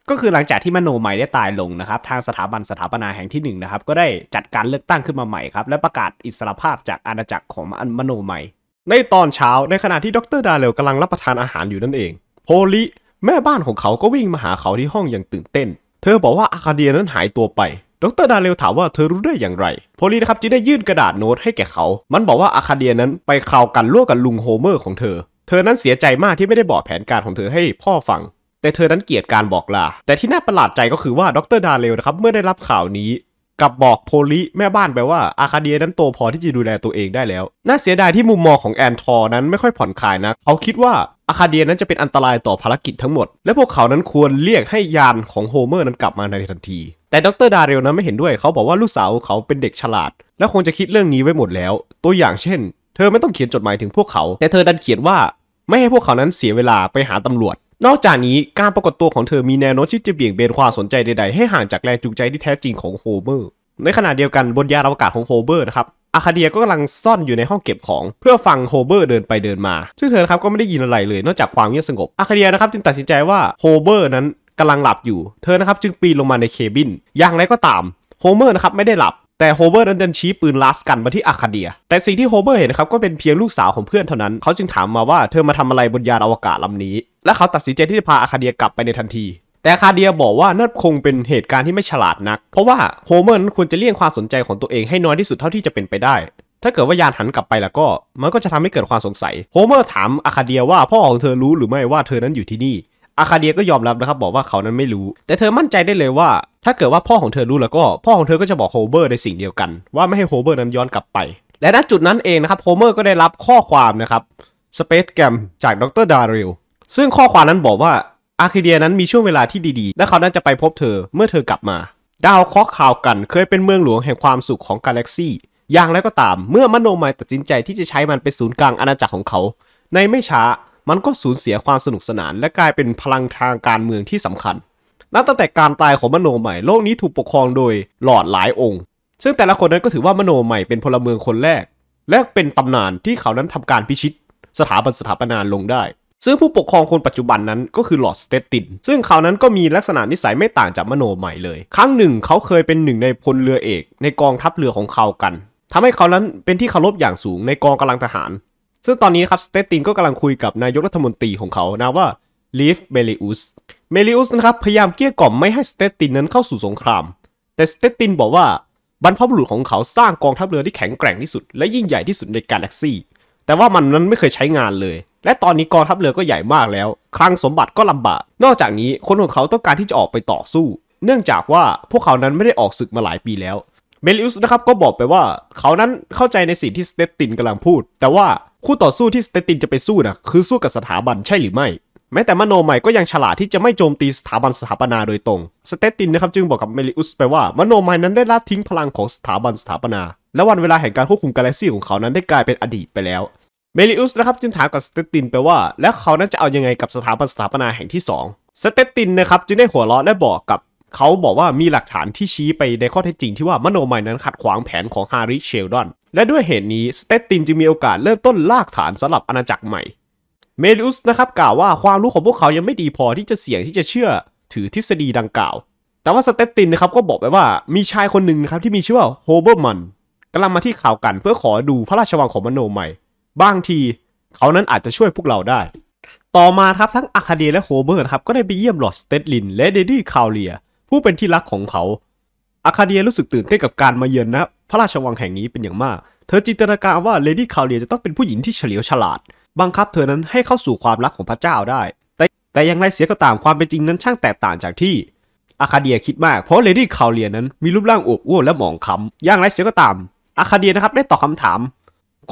ก็คือหลังจากที่มโนใหม่ได้ตายลงนะครับทางสถาบันสถาปนาแห่งที่หนึ่งนะครับก็ได้จัดการเลือกตั้งขึ้นมาใหม่ครับและประกาศอิสรภาพจากอาณาจักรของมโนใหม่ ในตอนเช้าในขณะที่ด็อกเตอร์ดาเรลกำลังรับประทานอาหารอยู่นั่นเองโพลิแม่บ้านของเขาก็วิ่งมาหาเขาที่ห้องอย่างตื่นเต้นเธอบอกว่าอาคาเดียนั้นหายตัวไปด็อกเตอร์ดาเรลถามว่าเธอรู้ได้อย่างไรโพลินะครับจึงได้ยื่นกระดาษโน้ตให้แก่เขามันบอกว่าอาคาเดียนั้นไปข่าวกันล่วงกับลุงโฮเมอร์ของเธอเธอนั้นเสียใจมากที่ไม่ได้บอกแผนการของเธอให้พ่อฟังแต่เธอนั้นเกลียดการบอกลาแต่ที่น่าประหลาดใจก็คือว่าด็อกเตอร์ดาเรลนะครับเมื่อได้รับข่าวนี้กับบอกโพลิแม่บ้านไปว่าอาคาเดียนั้นโตพอที่จะดูแลตัวเองได้แล้วน่าเสียดายที่มุมมองของแอนทอร์นั้นไม่ค่อยผ่อนคลายนะเขาคิดว่าอาคาเดียนั้นจะเป็นอันตรายต่อภารกิจทั้งหมดและพวกเขานั้นควรเรียกให้ยานของโฮเมอร์นั้นกลับมาในทันทีแต่ด็อกเตอร์ดาเรลนั้นไม่เห็นด้วยเขาบอกว่าลูกสาวเขาเป็นเด็กฉลาดและคงจะคิดเรื่องนี้ไว้หมดแล้วตัวอย่างเช่นเธอไม่ต้องเขียนจดหมายถึงพวกเขาแต่เธอดันเขียนว่าไม่ให้พวกเขานั้นเสียเวลาไปหาตำรวจนอกจากนี้การปรากฏตัวของเธอมีแนวโน้มที่จะเบี่ยงเบนความสนใจใดๆให้ห่างจากแรงจูงใจที่แท้จริงของโฮเมอร์ในขณะเดียวกันบนยานอวกาศของโฮเมอร์นะครับอาคาเดียก็กำลังซ่อนอยู่ในห้องเก็บของเพื่อฟังโฮเมอร์เดินไปเดินมาซึ่งเธอครับก็ไม่ได้ยินอะไรเลยนอกจากความเงียบสงบอาคาเดียนะครับจึงตัดสินใจว่าโฮเมอร์นั้นกำลังหลับอยู่เธอนะครับจึงปีนลงมาในเคบินอย่างไรก็ตามโฮเมอร์นะครับไม่ได้หลับแต่โฮเมอร์นั้นเดินชี้ปืนลาสกันมาที่อาคาเดียแต่สิ่งที่โฮเมอร์เห็นนะครับก็เป็นเพียงลูกสาวของเพื่อนเท่านั้นเขาจึงถามมาว่าเธอมาทำอะไรบนยานอวกาศลำนี้และเขาตัดสินใจที่จะพาอาคาเดียกลับไปในทันทีแต่อาคาเดียบอกว่านั่นคงเป็นเหตุการณ์ที่ไม่ฉลาดนักเพราะว่าโฮเมอร์ควรจะเลี่ยงความสนใจของตัวเองให้น้อยที่สุดเท่าที่จะเป็นไปได้ถ้าเกิดว่ายานหันกลับไปแล้วก็มันก็จะทำให้เกิดความสงสัยโฮเมอร์ถามอาคาเดียว่าพ่อของเธอรู้หรือไม่ว่าเธอนั้นอยู่ที่นี่อาคาเดียก็ยอมรับนะครับบอกว่าเขานั้นไม่รู้แต่เธอมั่นใจได้เลยว่าถ้าเกิดว่าพ่อของเธอรู้แล้วก็พ่อของเธอก็จะบอกโฮเมอร์ในสิ่งเดียวกันว่าไม่ให้โฮเมอร์นั้นย้อนกลับไปและณจุดนั้นเองนะครับโฮเมอร์ก็ได้รับข้อความนะครับสเปซแกรมจากดร.ดาริลซึ่งข้อความนั้นบอกว่าอาคาเดียนั้นมีช่วงเวลาที่ดีๆและเขานั้นจะไปพบเธอเมื่อเธอกลับมาดาวเคราะห์ข่าวกันเคยเป็นเมืองหลวงแห่งความสุขของกาแล็กซี่อย่างไรก็ตามเมื่อมโนมายตัดสินใจที่จะใช้มันเป็นศูนย์กลางอาณาจักรของเขาในไม่ช้ามันก็สูญเสียความสนุกสนานและกลายเป็นพลังทางการเมืองที่สำคัญนับตั้งแต่การตายของมโนใหม่โลกนี้ถูกปกครองโดยหลอดหลายองค์ซึ่งแต่ละคนนั้นก็ถือว่ามโนใหม่เป็นพลเมืองคนแรกและเป็นตำนานที่เขานั้นทำการพิชิตสถาบันสถาปนาลงได้ซึ่งผู้ปกครองคนปัจจุบันนั้นก็คือหลอดสเตตินซึ่งเขานั้นก็มีลักษณะนิสัยไม่ต่างจากมโนใหม่เลยครั้งหนึ่งเขาเคยเป็นหนึ่งในพลเรือเอกในกองทัพเรือของเขากันทำให้เขานั้นเป็นที่เคารพอย่างสูงในกองกำลังทหารซึ่งตอนนี้ครับสเตตินก็กำลังคุยกับนายกรัฐมนตรีของเขานะว่าลีฟเมลิอุสเมลิอุสนะครับพยายามเกลี้ยกล่อมไม่ให้สเตตินนั้นเข้าสู่สงครามแต่สเตตินบอกว่าบรรพบุรุษของเขาสร้างกองทัพเรือที่แข็งแกร่งที่สุดและยิ่งใหญ่ที่สุดในกาแล็กซี่แต่ว่ามันนั้นไม่เคยใช้งานเลยและตอนนี้กองทัพเรือก็ใหญ่มากแล้วคลังสมบัติก็ลำบากนอกจากนี้คนของเขาต้องการที่จะออกไปต่อสู้เนื่องจากว่าพวกเขานั้นไม่ได้ออกศึกมาหลายปีแล้วเมลิอุสนะครับก็บอกไปว่าเขานั้นเข้าใจในสิ่งที่สเตตินกำลังพูดแต่ว่าคู่ต่อสู้ที่สเตตินจะไปสู้นะคือสู้กับสถาบันใช่หรือไม่แม้แต่มโนใหม่ก็ยังฉลาดที่จะไม่โจมตีสถาบันสถาปนาโดยตรงสเตตินนะครับจึงบอกกับเมลิอุสไปว่ามโนใหม่นั้นได้ละทิ้งพลังของสถาบันสถาปนาและวันเวลาแห่งการควบคุมกาแล็กซี่ของเขานั้นได้กลายเป็นอดีตไปแล้วเมลิอุสนะครับจึงถามกับสเตตินไปว่าและเขานั้นจะเอายังไงกับสถาบันสถาปนาแห่งที่สองสเตตินนะครับจึงได้หัวเราะและบอกกับเขาบอกว่ามีหลักฐานที่ชี้ไปในข้อเท็จจริงที่ว่ามโนใหม่นั้นขัดขวางแผนของฮาริเชลดอนและด้วยเหตุนี้สเตตินจึงมีโอกาสเริ่มต้นลากฐานสำหรับอาณาจักรใหม่เมลิอุสนะครับกล่าวว่าความรู้ของพวกเขายังไม่ดีพอที่จะเสี่ยงที่จะเชื่อถือทฤษฎีดังกล่าวแต่ว่าสเตตินนะครับก็บอกไปว่ามีชายคนหนึ่งนะครับที่มีชื่อว่าโฮเบอร์มันกำลังมาที่ข่าวกันเพื่อขอดูพระราชวังของมโนใหม่บางทีเขานั้นอาจจะช่วยพวกเราได้ต่อมาครับทั้งอาคาเดียและโฮเบอร์นะครับก็ได้ไปเยี่ยมลอร์ดสเตตินและเดดี้คาวเลียผู้เป็นที่รักของเขาอาคาเดียรู้สึกตื่นเต้นกับการมาเยือนนะพระราชวังแห่งนี้เป็นอย่างมากเธอจินตนาการว่าเลดี้คาวเลียจะต้องเป็นผู้หญิงที่เฉลียวฉลาดบังคับเธอนั้นให้เข้าสู่ความรักของพระเจ้าได้แต่แต่อย่างไรเสียก็ตามความเป็นจริงนั้นช่างแตกต่างจากที่อาคาเดียคิดมากเพราะเลดี้คาวเลียนั้นมีรูปร่างอวบอ้วนและหมองคล้ำอย่างไรเสียก็ตามอาคาเดียนะครับได้ตอบคำถาม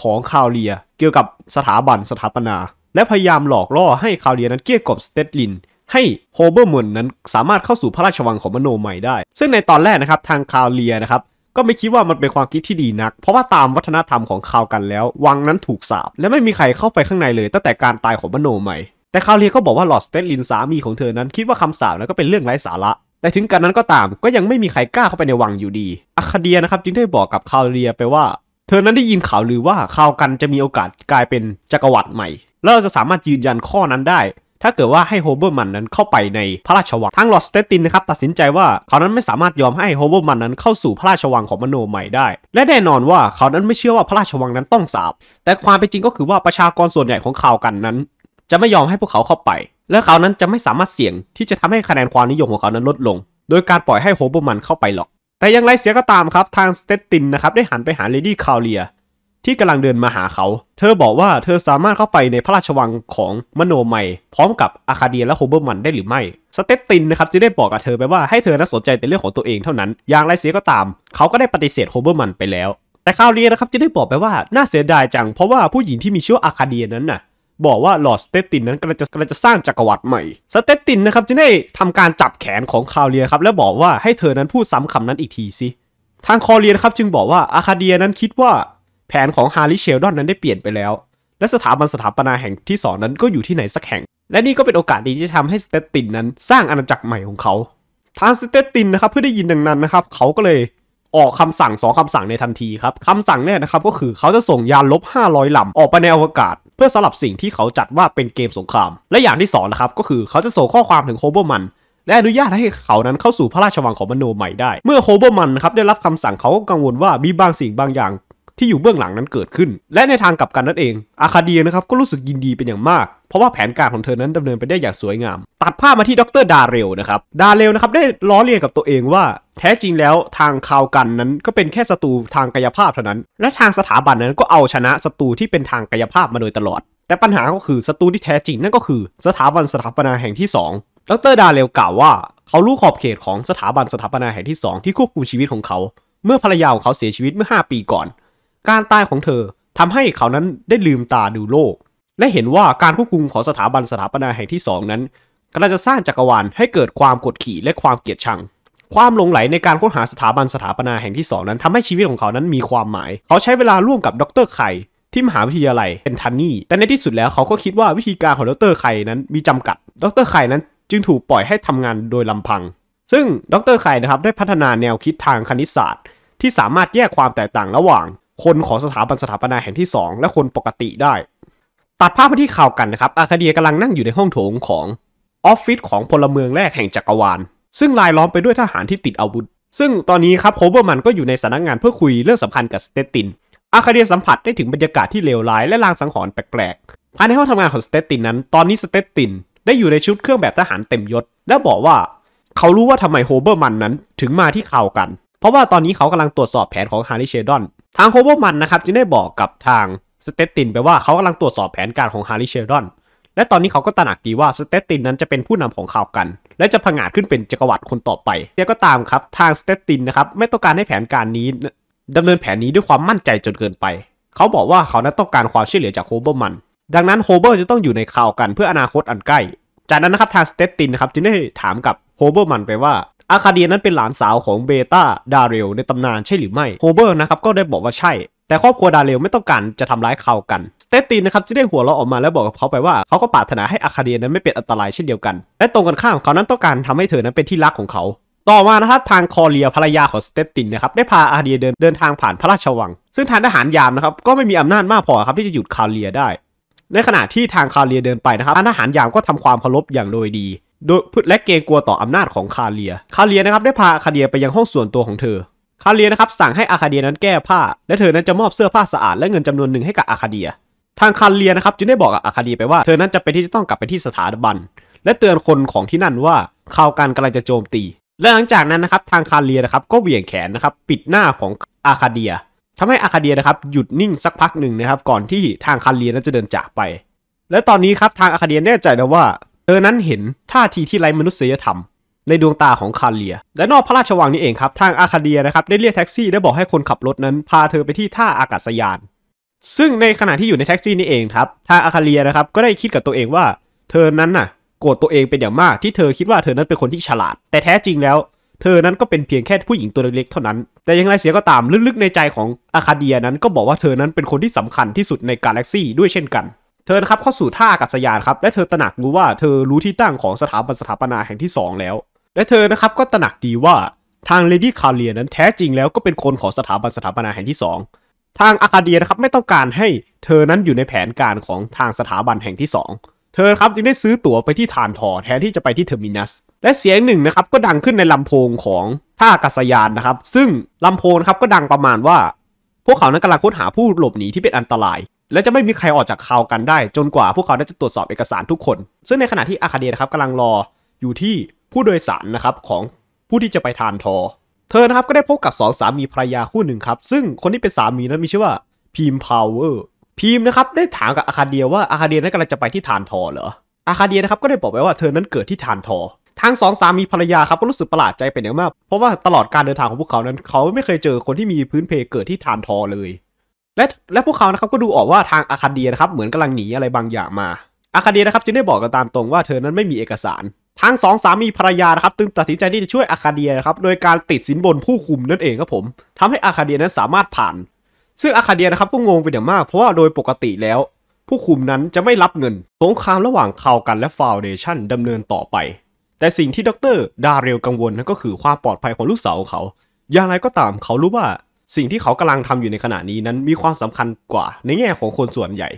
ของคาวเลียเกี่ยวกับสถาบันสถาปนาและพยายามหลอกล่อให้คาวเลียนั้นเกลี้ยกล่อมสเตตินให้โฮเบอร์มอนนั้นสามารถเข้าสู่พระราชวังของมโนใหม่ได้ซึ่งในตอนแรกนะครับทางคาวเลียนะครับก็ไม่คิดว่ามันเป็นความคิดที่ดีนักเพราะว่าตามวัฒนธรรมของคาวกันแล้ววังนั้นถูกสาปและไม่มีใครเข้าไปข้างในเลยตั้งแต่การตายของมโนใหม่แต่คาวเลียก็บอกว่าลอร์ดสเตตินสามีของเธอนั้นคิดว่าคำสาปนั้นก็เป็นเรื่องไร้สาระแต่ถึงกันนั้นก็ตามก็ยังไม่มีใครกล้าเข้าไปในวังอยู่ดีอาคาเดียนะครับจึงได้บอกกับคาวเลียไปว่าเธอนั้นได้ยินข่าวลือว่าคาวกันจะมีโอกาสกลายเป็นจักรวรรดิใหม่แล้วเราจะสามารถยืนยันข้อนั้นได้ ถ้าเกิดว่าให้โฮเบอร์มันนั้นเข้าไปในพระราชวังทางลอร์ดสเตตินนะครับตัดสินใจว่าเขานั้นไม่สามารถยอมให้โฮเบอร์มันนั้นเข้าสู่พระราชวังของมโนใหม่ได้และแน่นอนว่าเขานั้นไม่เชื่อว่าพระราชวังนั้นต้องสาปแต่ความเป็นจริงก็คือว่าประชากรส่วนใหญ่ของข่าวกันนั้นจะไม่ยอมให้พวกเขาเข้าไปและเขานั้นจะไม่สามารถเสี่ยงที่จะทำให้คะแนนความนิยมของเขานั้นลดลงโดยการปล่อยให้โฮเบอร์มันเข้าไปหรอกแต่อย่างไรเสียก็ตามครับทางสเตตินนะครับได้หันไปหาเลดี้คาเลียที่กำลังเดินมาหาเขาเธอบอกว่าเธอสามารถเข้าไปในพระราชวังของมโนไมยพร้อมกับอาคาเดียและโฮเบอร์มันได้หรือไม่สเตตินนะครับจะได้บอกกับเธอไปว่าให้เธอนั้นสนใจแต่เรื่องของตัวเองเท่านั้นอย่างไรเสียก็ตามเขาก็ได้ปฏิเสธโฮเบอร์มันไปแล้วแต่คาเลียนะครับจะได้บอกไปว่าน่าเสียดายจังเพราะว่าผู้หญิงที่มีชื่ออาคาเดียนั้นน่ะบอกว่าลอร์ดสเตตินนั้นกำลังจะกำลังจะสร้างจักรวรรดิใหม่สเตตินนะครับจึงได้ทำการจับแขนของคาเลียครับและบอกว่าให้เธอนั้นพูดซ้ำคำนั้นอีกทีสิทางคาเลียนะครับจึงบอกว่าอาคาเดียนั้นคิดว่าแผนของฮาริเชลดอนนั้นได้เปลี่ยนไปแล้วและสถาบันสถาปนาแห่งที่สองนั้นก็อยู่ที่ไหนสักแห่งและนี่ก็เป็นโอกาสดีที่ทำให้สเตตินนั้นสร้างอาณาจักรใหม่ของเขาทางสเตตินนะครับเพื่อได้ยินดังนั้นนะครับเขาก็เลยออกคำสั่งสองคำสั่งในทันทีครับคำสั่งแรกนะครับก็คือเขาจะส่งยานลบห้าร้อยลำออกไปในอวกาศเพื่อสลับสิ่งที่เขาจัดว่าเป็นเกมสงครามและอย่างที่สองนะครับก็คือเขาจะส่งข้อความถึงโฮเบอร์มันและอนุญาตให้เขานั้นเข้าสู่พระราชวังของมโนใหม่ได้เมื่อโฮเบอร์มันนะครับได้รับคำสั่งเขาก็กังวลว่ามีบางสิ่งบางอย่างที่อยู่เบื้องหลังนั้นเกิดขึ้นและในทางกลับกันนั่นเองอาคาเดียนะครับก็รู้สึกยินดีเป็นอย่างมากเพราะว่าแผนการของเธอนั้นดำเนินไปได้อย่างสวยงามตัดภาพมาที่ดร.ดาเรลนะครับดาเรลนะครับได้ล้อเลียนกับตัวเองว่าแท้จริงแล้วทางข่าวกันนั้นก็เป็นแค่ศัตรูทางกายภาพเท่านั้นและทางสถาบันนั้นก็เอาชนะศัตรูที่เป็นทางกายภาพมาโดยตลอดแต่ปัญหาก็คือศัตรูที่แท้จริงนั่นก็คือสถาบันสถาปนาแห่งที่สองดร.ดาเรลกล่าวว่าเขารู้ขอบเขตของสถาบันสถาปนาแห่งที่สองที่ควบคุมชีวิตของเขาเมื่อภรรยาของเขาเสียชีวิตเมื่อห้าปีก่อนการตายของเธอทำให้เขานั้นได้ลืมตาดูโลกและเห็นว่าการควบคุมของสถาบันสถาปนาแห่งที่สองนั้นกำลังจะสร้างจักรวาลให้เกิดความกดขี่และความเกลียดชังความหลงไหลในการค้นหาสถาบันสถาปนาแห่งที่สองนั้นทำให้ชีวิตของเขานั้นมีความหมายเขาใช้เวลาร่วมกับดร.ไคที่มหาวิทยาลัยเป็นทันนี่แต่ในที่สุดแล้วเขาก็คิดว่าวิธีการของดร.ไคนั้นมีจำกัดดร.ไคนั้นจึงถูกปล่อยให้ทำงานโดยลำพังซึ่งดร.ไคนะครับได้พัฒนาแนวคิดทางคณิตศาสตร์ที่สามารถแยกความแตกต่างระหว่างคนของสถาบันสถาปนาแห่งที่สองและคนปกติได้ตัดภาพมาที่ข่าวกันนะครับอาคาเดียกำลังนั่งอยู่ในห้องโถงของออฟฟิศของพลเมืองแรกแห่งจักรวาลซึ่งรายล้อมไปด้วยทหารที่ติดอาวุธซึ่งตอนนี้ครับโฮเบอร์มันก็อยู่ในสำนักงานเพื่อคุยเรื่องสำคัญกับสเตตินอาคาเดียสัมผัสได้ถึงบรรยากาศที่เลวร้ายและลางสังหรณ์แปลกๆภายในห้องทำงานของสเตตินนั้นตอนนี้สเตตินได้อยู่ในชุดเครื่องแบบทหารเต็มยศและบอกว่าเขารู้ว่าทำไมโฮเบอร์มันนั้นถึงมาที่ข่าวกันเพราะว่าตอนนี้เขากำลังตรวจสอบแผนของฮาริเชดอนทางโฮเบอร์มันนะครับจึงได้บอกกับทางสเตตินไปว่าเขากำลังตรวจสอบแผนการของฮาริเชดอนและตอนนี้เขาก็ตระหนักดีว่าสเตตินนั้นจะเป็นผู้นำของข่าวกันและจะผงาดขึ้นเป็นจักรวรรดิคนต่อไปแต่ก็ตามครับทางสเตตินนะครับไม่ต้องการให้แผนการนี้ดำเนินแผนนี้ด้วยความมั่นใจจนเกินไปเขาบอกว่าเขานั้นต้องการความช่วยเหลือจากโฮเบอร์มันดังนั้นโฮเบอร์จะต้องอยู่ในข่าวกันเพื่ออนาคตอันใกล้จากนั้นนะครับทางสเตตินนะครับจึงได้ถามกับโฮเบอร์มันไปว่าอาคาเดียนั้นเป็นหลานสาวของเบต้าดาเรลในตำนานใช่หรือไม่โฮเบอร์นะครับก็ได้บอกว่าใช่แต่ครอบครัวดาเรลไม่ต้องการจะทำร้ายเขากันสเตตินนะครับจะได้หัวเราะออกมาแล้วบอกกับเขาไปว่าเขาก็ปรารถนาให้อาคาเดียนั้นไม่เป็นอันตรายเช่นเดียวกันและตรงกันข้ามเขานั้นต้องการทำให้เธอนั้นเป็นที่รักของเขาต่อมานะครับทางคอเลียภรรยาของสเตตินนะครับได้พาอาคาเดียเดินเดินทางผ่านพระราชวังซึ่งทางทหารยามนะครับก็ไม่มีอำนาจมากพอครับที่จะหยุดคาเลียได้ในขณะที่ทางคาเลียเดินไปนะครับทหารยามก็ทำความเคารพอย่างโดยดีโดยและเกรงกลัวต่ออำนาจของคาเลียคาเลียนะครับได้พาอาคาเดียไปยังห้องส่วนตัวของเธอคาเลียนะครับสั่งให้อาคาเดียนั้นแก้ผ้าและเธอนั้นจะมอบเสื้อผ้าสะอาดและเงินจำนวนหนึ่งให้กับอาคาเดียทางคาเลียนะครับจึงได้บอกกับอาคาเดียไปว่าเธอนั้นจะไปที่จะต้องกลับไปที่สถาบันและเตือนคนของที่นั่นว่าข่าวการกำลังจะโจมตีและหลังจากนั้นนะครับทางคาเลียนะครับก็เหวี่ยงแขนนะครับปิดหน้าของอาคาเดียทำให้อาคาเดียนะครับหยุดนิ่งสักพักหนึ่งนะครับก่อนที่ทางคาเลียนั้นจะเดินจากไปและตอนนี้ครับทางอาคาเดียแน่ใจแล้วว่าเธอนั้นเห็นท่าทีที่ไร้มนุษยธรรมในดวงตาของคาเลียและนอกพระราชวังนี้เองครับทางอาคาเดียนะครับได้เรียกแท็กซี่และบอกให้คนขับรถนั้นพาเธอไปที่ท่าอากาศยานซึ่งในขณะที่อยู่ในแท็กซี่นี่เองครับทางอาคาเลียนะครับก็ได้คิดกับตัวเองว่าเธอนั้นน่ะโกรธตัวเองเป็นอย่างมากที่เธอคิดว่าเธอนั้นเป็นคนที่ฉลาดแต่แท้จริงแล้วเธอนั้นก็เป็นเพียงแค่ผู้หญิงตัวเล็กๆเท่านั้นแต่อย่างไรเสียก็ตามลึกๆในใจของอาคาเดียนั้นก็บอกว่าเธอนั้นเป็นคนที่สำคัญที่สุดในกาแล็กซี่ด้วยเช่นกันเธอนะครับเข้าสู่ท่าอากาศยานครับและเธอตระหนักรู้ว่าเธอรู้ที่ตั้งของสถาบันสถาปนาแห่งที่สองแล้วและเธอนะครับก็ตระหนักดีว่าทางเลดี้คาเลียนั้นแท้จริงแล้วก็เป็นคนของสถาบันสถาปนาแห่งที่สองทางอาคาเดียนะครับไม่ต้องการให้เธอนั้นอยู่ในแผนการของทางสถาบันแห่งที่สองเธ เธอครับจึงได้ซื้อตั๋วไปที่ฐานถอแทนที่จะไปที่เทอร์มินัสและเสียงหนึ่งนะครับก็ดังขึ้นในลำโพงของท่าอากาศยานนะครับซึ่งลำโพงครับก็ดังประมาณว่าพวกเขานั้นกำลังค้นหาผู้หลบหนีที่เป็นอันตรายและจะไม่มีใครออกจากคาวกันได้จนกว่าพวกเขาจะตรวจสอบเอกสารทุกคนซึ่งในขณะที่อาคาเดียนะครับกำลังรออยู่ที่ผู้โดยสารนะครับของผู้ที่จะไปทานทอเธอนะครับก็ได้พบกับสองสามีภรรยาคู่หนึ่งครับซึ่งคนที่เป็นสามีนั้นมีชื่อว่าพีมพาวเวอร์พีมนะครับได้ถามกับอาคาเดียว่าอาคาเดียนั้นกำลังจะไปที่ทานทอเหรออาคาเดียนะครับก็ได้บอกไปว่าเธอนั้นเกิดที่ทานทอทางสองสามีภรรยาครับก็รู้สึกประหลาดใจเป็นอย่างมากเพราะว่าตลอดการเดินทางของพวกเขานั้นเขาไม่เคยเจอคนที่มีพื้นเพเกิดที่ทานทอเลยและและพวกเขานะครับก็ดูออกว่าทางอาคาเดียนะครับเหมือนกำลังหนีอะไรบางอย่างมาอาคาเดียนะครับจึงได้บอกกันตามตรงว่าเธอนั้นไม่มีเอกสารทางสองสามีภรรยานะครับจึงตัดสินใจที่จะช่วยอาคาเดียนะครับโดยการติดสินบนผู้คุมนั่นเองครับผมทำให้อาคาเดียนั้นสามารถผ่านซึ่งอาคาเดียนะครับก็งงไปอย่างมากเพราะว่าโดยปกติแล้วผู้คุมนั้นจะไม่รับเงินสงครามระหว่างคาวกันและฟาวเดชั่นดำเนินต่อไปแต่สิ่งที่ดร.ดาเรลกังวลนั่นก็คือความปลอดภัยของลูกสาวของเขาอย่างไรก็ตามเขารู้ว่าสิ่งที่เขากำลังทำอยู่ในขณะนี้นั้นมีความสำคัญกว่าในแง่ของคนส่วนใหญ่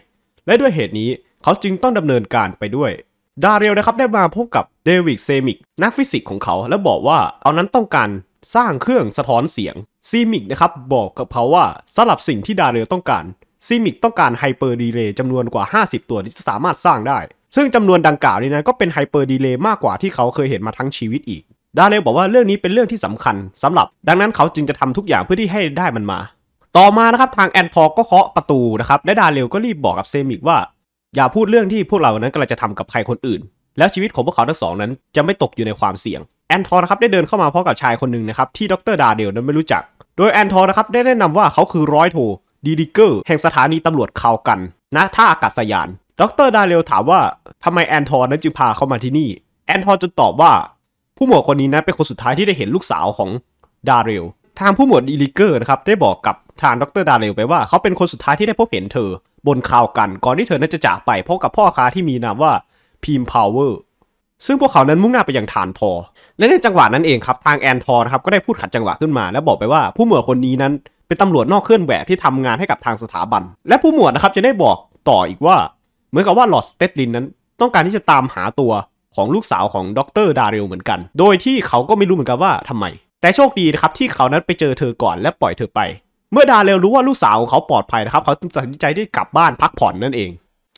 และด้วยเหตุนี้เขาจึงต้องดำเนินการไปด้วยดาเรลนะครับได้มาพบกับเดวิดเซมิกนักฟิสิกส์ของเขาและบอกว่าเอานั้นต้องการสร้างเครื่องสะท้อนเสียงซีมิกนะครับบอกกับเขาว่าสำหรับสิ่งที่ดาเรลต้องการซีมิกต้องการไฮเปอร์ดีเลย์จำนวนกว่าห้าสิบตัวที่จะสามารถสร้างได้ซึ่งจำนวนดังกล่าวนี้นะก็เป็นไฮเปอร์ดีเลย์มากกว่าที่เขาเคยเห็นมาทั้งชีวิตอีกดาเรลบอกว่าเรื่องนี้เป็นเรื่องที่สำคัญสำหรับดังนั้นเขาจึงจะทำทุกอย่างเพื่อที่ให้ได้มันมาต่อมานะครับทางแอนทอร์ก็เคาะประตูนะครับและดาเรลก็รีบบอกกับเซมิกว่าอย่าพูดเรื่องที่พวกเรานั้นกำลังจะทำกับใครคนอื่นแล้วชีวิตของพวกเขาทั้งสองนั้นจะไม่ตกอยู่ในความเสี่ยงแอนทอร์นะครับได้เดินเข้ามาพร้อมกับชายคนหนึ่งนะครับที่ดร.ดาเรลนั้นไม่รู้จักโดยแอนทอร์นะครับได้แนะนำว่าเขาคือร้อยโทดีดิเกอร์แห่งสถานีตำรวจคาวกันณท่าอากาศยานดร.ดาเรลถามว่าทำไมแอนทอร์นั้นจึงพาเขามาที่นี่แอนทอร์จึงตอบว่าผู้หมวดคนนี้นะเป็นคนสุดท้ายที่ได้เห็นลูกสาวของดาเรลทางผู้หมวดดีลิเกอร์นะครับได้บอกกับทางดร.ดาเรลไปว่าเขาเป็นคนสุดท้ายที่ได้พบเห็นเธอบนคาวกันก่อนที่เธอนั้นจะจากไปพบกับพ่อค้าที่มีนามว่าพีมพาวเวอร์ซึ่งพวกเขานั้นมุ่งหน้าไปยังฐานทอและในจังหวะนั้นเองครับทางแอนทอร์นะครับก็ได้พูดขัดจังหวะขึ้นมาและบอกไปว่าผู้หมวดคนนี้นั้นเป็นตำรวจนอกเครื่องแบบที่ทำงานให้กับทางสถาบันและผู้หมวดนะครับจะได้บอกต่ออีกว่าเหมือนกับว่าลอร์ดสเตดลินนั้นต้องการที่จะตามหาตัวของลูกสาวของดร.ดาเรลเหมือนกันโดยที่เขาก็ไม่รู้เหมือนกันว่าทำไมแต่โชคดีนะครับที่เขานั้นไปเจอเธอก่อนและปล่อยเธอไปเมื่อดาเรลรู้ว่าลูกสาวของเขาปลอดภัยนะครับเขาจึงตัดสินใจที่กลับบ้านพักผ่อนนั่นเอง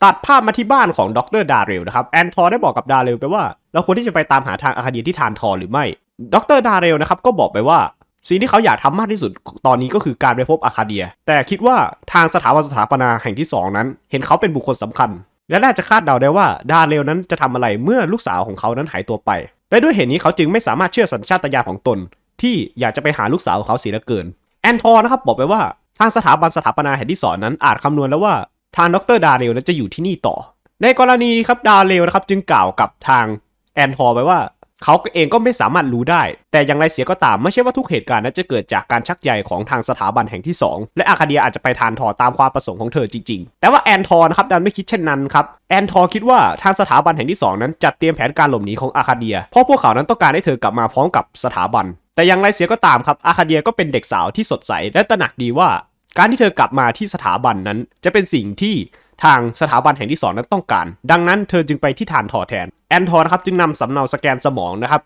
ตัดภาพมาที่บ้านของดร.ดาเรลนะครับแอนทอร์ได้บอกกับดาเรลไปว่าเราควรที่จะไปตามหาทางอาคาเดียที่ทานทอหรือไม่ดร.ดาเรลนะครับก็บอกไปว่าสิ่งที่เขาอยากทำมากที่สุดตอนนี้ก็คือการไปพบอาคาเดียแต่คิดว่าทางสถาบันสถาปนาแห่งที่สองนั้นเห็นเขาเป็นบุคคลสำคัญและน่าจะคาดเดาได้ว่าดาเรลนั้นจะทำอะไรเมื่อลูกสาวของเขานั้นหายตัวไปและด้วยเหตุนี้เขาจึงไม่สามารถเชื่อสัญชาตญาณของตนที่อยากจะไปหาลูกสาวของเขาเสียเหลือเกินแอนทอร์นะครับบอกไปว่าทางสถาบันสถาปนาแห่งที่สองนั้นอาจคำนวณแล้วว่าทางดร.ดาเรลนั้นจะอยู่ที่นี่ต่อในกรณีครับดาเรลนะครับจึงกล่าวกับทางแอนทอร์ไปว่าเขาเองก็ไม่สามารถรู้ได้แต่อย่างไรเสียก็ตามไม่ใช่ว่าทุกเหตุการณ์นั้นจะเกิดจากการชักใยของทางสถาบันแห่งที่สองและอาคาเดียอาจจะไปทานทอตามความประสงค์ของเธอจริงๆแต่ว่าแอนทอร์นะครับดันไม่คิดเช่นนั้นครับแอนทอร์คิดว่าทางสถาบันแห่งที่สองนั้นจัดเตรียมแผนการหลบหนีของอาคาเดียเพราะพวกเขานั้นต้องการให้เธอกลับมาพร้อมกับสถาบันแต่อย่างไรเสียก็ตามครับอาคาเดียก็เป็นเด็กสาวที่สดใสและตระหนักดีว่าการที่เธอกลับมาที่สถาบันนั้นจะเป็นสิ่งที่ทางสถาบันแห่งที่สองนั้นต้องการดังนั้นเธอจึงไปที่ฐานทอแทนแอนทอร์นะครับจึงนำสำเนาสแกนสมองนะครั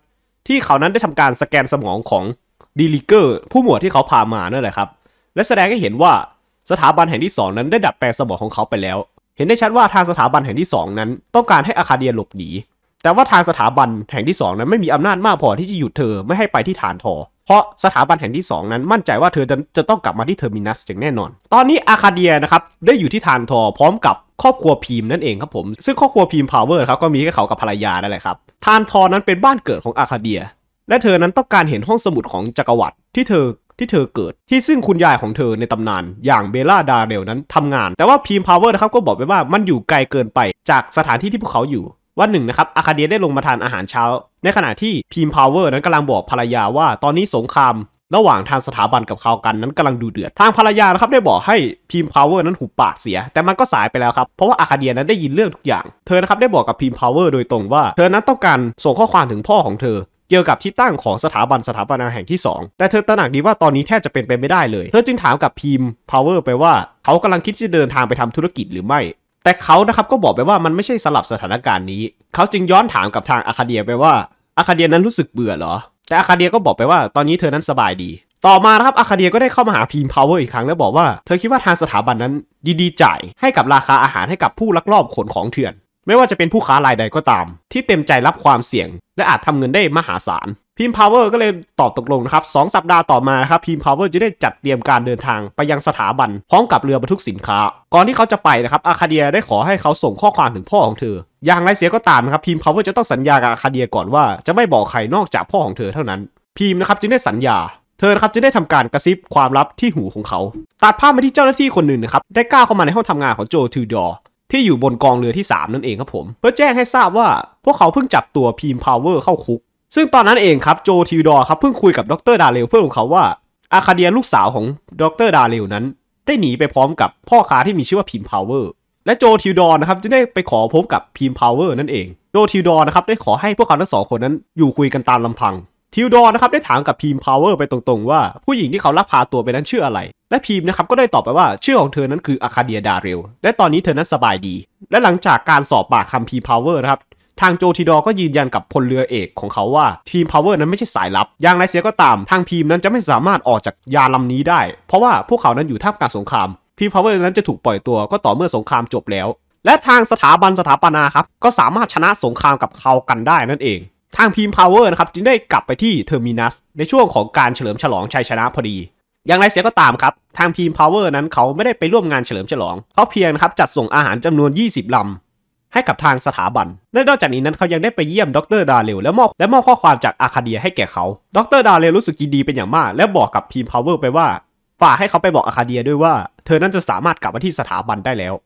บที่เขานั้นได้ทำการสแกนสมองของดีลิเกอร์ผู้หมวดที่เขาพามานั่นแหละครับและแสดงให้เห็นว่าสถาบันแห่งที่สองนั้นได้ดัดแปลงสมองของเขาไปแล้วเห็นได้ชัดว่าทางสถาบันแห่งที่สองนั้นต้องการให้อาคาเดียหลบหนีแต่ว่าทางสถาบันแห่งที่สองนั้นไม่มีอำนาจมากพอที่จะหยุดเธอไม่ให้ไปที่ฐานทอเพราะสถาบันแห่งที่สองนั้นมั่นใจว่าเธอจะต้องกลับมาที่เทอร์มินัสอย่างแน่นอนตอนนี้อาคาเดียนะครับได้อยู่ที่ฐานทอพร้อมกับครอบครัวพีมนั่นเองครับผมซึ่งครอบครัวพีมพาวเวอร์ครับก็มีแค่เขากับภรรยานั่นแหละครับฐานทอนั้นเป็นบ้านเกิดของอาคาเดียและเธอนั้นต้องการเห็นห้องสมุดของจักรวรรดิที่เธอที่เธอเกิดที่ซึ่งคุณยายของเธอในตำนานอย่างเบล่าดาเรลนั้นทำงานแต่ว่าพีมพาวเวอร์นะครับก็บอกไปว่ามันอยู่ไกลเกินไปจากสถานที่ที่พวกเขาอยู่วันหนึ่งนะครับอาคาเดียได้ลงมาทานอาหารเช้าในขณะที่พีมพาวเวอร์นั้นกำลังบอกภรรยาว่าตอนนี้สงครามระหว่างทางสถาบันกับคาวกันนั้นกำลังดูเดือดทางภรรยานะครับได้บอกให้พีมพาวเวอร์นั้นหุบปากเสียแต่มันก็สายไปแล้วครับเพราะว่าอาคาเดียนั้นได้ยินเรื่องทุกอย่างเธอนะครับได้บอกกับพีมพาวเวอร์โดยตรงว่าเธอนั้นต้องการส่งข้อความถึงพ่อของเธอเกี่ยวกับที่ตั้งของสถาบันสถาปนาแห่งที่สองแต่เธอตระหนักดีว่าตอนนี้แทบจะเป็นไปไม่ได้เลยเธอจึงถามกับพีมพาวเวอร์ไปว่าเขากำลังคิดจะเดินทางไปทำธุรกิจหรือไม่ แต่เขานะครับก็บอกไปว่ามันไม่ใช่สลับสถานการณ์นี้เขาจึงย้อนถามกับทางอาคาเดียไปว่าอาคาเดียนั้นรู้สึกเบื่อเหรอแต่อาคาเดียก็บอกไปว่าตอนนี้เธอนั้นสบายดีต่อมานะครับอาคาเดียก็ได้เข้ามาหาพีมพาวเวอร์อีกครั้งแล้วบอกว่าเธอคิดว่าทางสถาบันนั้นยินดีจ่ายให้กับราคาอาหารให้กับผู้ลักลอบขนของเถื่อนไม่ว่าจะเป็นผู้ค้ารายใดก็ตามที่เต็มใจรับความเสี่ยงและอาจทำเงินได้มหาศาลพีมพาวเวอร์ก็เลยตอบตกลงนะครับสองสัปดาห์ต่อมานะครับพีมพาวเวอร์จะได้จัดเตรียมการเดินทางไปยังสถาบันพร้อมกับเรือบรรทุกสินค้าก่อนที่เขาจะไปนะครับอาคาเดียได้ขอให้เขาส่งข้อความถึงพ่อของเธออย่างไรเสียก็ตามนะครับพีมพาวเวอร์จะต้องสัญญากับอาคาเดียก่อนว่าจะไม่บอกใครนอกจากพ่อของเธอเท่านั้นพีมนะครับจึงได้สัญญาเธอนะครับจะได้ทำการกระซิบความลับที่หูของเขาตัดภาพมาที่เจ้าหน้าที่คนหนึ่งนะครับได้ก้าวเข้ามาในห้องทำงานของโจทูดอร์ที่อยู่บนกองเรือที่สามนั่นเองครับผมเพื่อแจ้งให้ทราบว่าพวกเขาเพิ่งจับตัวพีมพาวเวอร์เข้าคุกซึ่งตอนนั้นเองครับโจทูดอร์ครับเพิ่งคุยกับดรดาเรลเพื่อนของเขาว่าอาคาเดียลูกสาวของดรดาเรลนั้นได้หนีไปพร้อมกับพ่อค้าที่มีชื่อว่าพีมพาวเวอร์และโจทูดอร์นะครับจะได้ไปขอพบกับพีมพาวเวอร์นั่นเองโจทูดอร์นะครับได้ขอให้พวกเขาทั้งสองคนนั้นอยู่คุยกันตามลำพังทิวดอร์นะครับได้ถามกับพีมพาวเวอร์ไปตรงๆว่าผู้หญิงที่เขาลักพาตัวไปนั้นชื่ออะไรและพีมนะครับก็ได้ตอบไปว่าชื่อของเธอนั้นคืออาคาเดียดาเรลและตอนนี้เธอนั้นสบายดีและหลังจากการสอบปากคำพีมพาวเวอร์นะครับทางโจทิดอร์ก็ยืนยันกับพลเรือเอกของเขาว่าพีมพาวเวอร์นั้นไม่ใช่สายลับอย่างไรเสียก็ตามทางพีมนั้นจะไม่สามารถออกจากยาลำนี้ได้เพราะว่าพวกเขานั้นอยู่ท่ามกลางสงครามพีมพาวเวอร์นั้นจะถูกปล่อยตัวก็ต่อเมื่อสงครามจบแล้วและทางสถาบันสถาปนาครับก็สามารถชนะสงครามกับเขากันได้นั่นเองทางพีมพาวเวอร์นะครับจึงได้กลับไปที่เทอร์มินัสในช่วงของการเฉลิมฉลองชัยชนะพอดีอย่างไรเสียก็ตามครับทางพีมพาวเวอร์นั้นเขาไม่ได้ไปร่วมงานเฉลิมฉลองเขาเพียงครับจัดส่งอาหารจำนวนยี่สิบลำให้กับทางสถาบันและนอกจากนี้นั้นเขายังได้ไปเยี่ยมดรดาเรลและมอบและมอบข้อความจากอาคาเดียให้แก่เขาดรดาเรลรู้สึกยินดีเป็นอย่างมากและบอกกับพีมพาวเวอร์ไปว่าฝากให้เขาไปบอกอาคาเดียด้วยว่าเธอนั้นจะสามารถกลับมาที่สถาบันได้แล้ว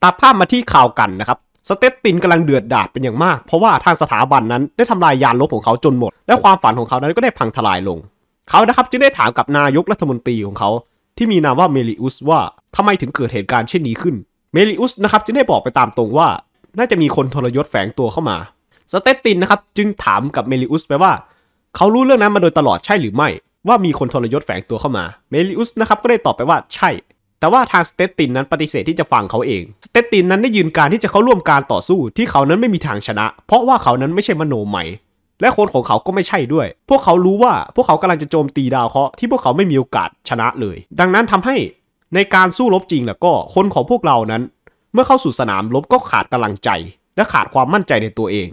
ตัดภาพมาที่ข่าวกันนะครับสเตตตินกำลังเดือดดาลเป็นอย่างมากเพราะว่าทางสถาบันนั้นได้ทำลายยานลบของเขาจนหมดและความฝันของเขานั้นก็ได้พังทลายลงเขานะครับจึงได้ถามกับนายกรัฐมนตรีของเขาที่มีนามว่าเมลิอุสว่าทำไมถึงเกิดเหตุการณ์เช่นนี้ขึ้นเมลิอุสนะครับจึงได้บอกไปตามตรงว่าน่าจะมีคนทรยศแฝงตัวเข้ามาสเตตตินนะครับจึงถามกับเมลิอุสไปว่าเขารู้เรื่องนั้นมาโดยตลอดใช่หรือไม่ว่ามีคนทรยศแฝงตัวเข้ามาเมลิอุสนะครับก็ได้ตอบไปว่าใช่แต่ว่าทางสเตตตินนั้นปฏิเสธที่จะฟังเขาเองสเตตตินนั้นได้ยืนการที่จะเข้าร่วมการต่อสู้ที่เขานั้นไม่มีทางชนะเพราะว่าเขานั้นไม่ใช่มโนใหม่และคนของเขาก็ไม่ใช่ด้วยพวกเขารู้ว่าพวกเขากำลังจะโจมตีดาวเคราะห์ที่พวกเขาไม่มีโอกาสชนะเลยดังนั้นทำให้ในการสู้รบจริงแล้วก็คนของพวกเรานั้นเมื่อเข้าสู่สนามรบก็ขาดกำลังใจและขาดความมั่นใจในตัวเอ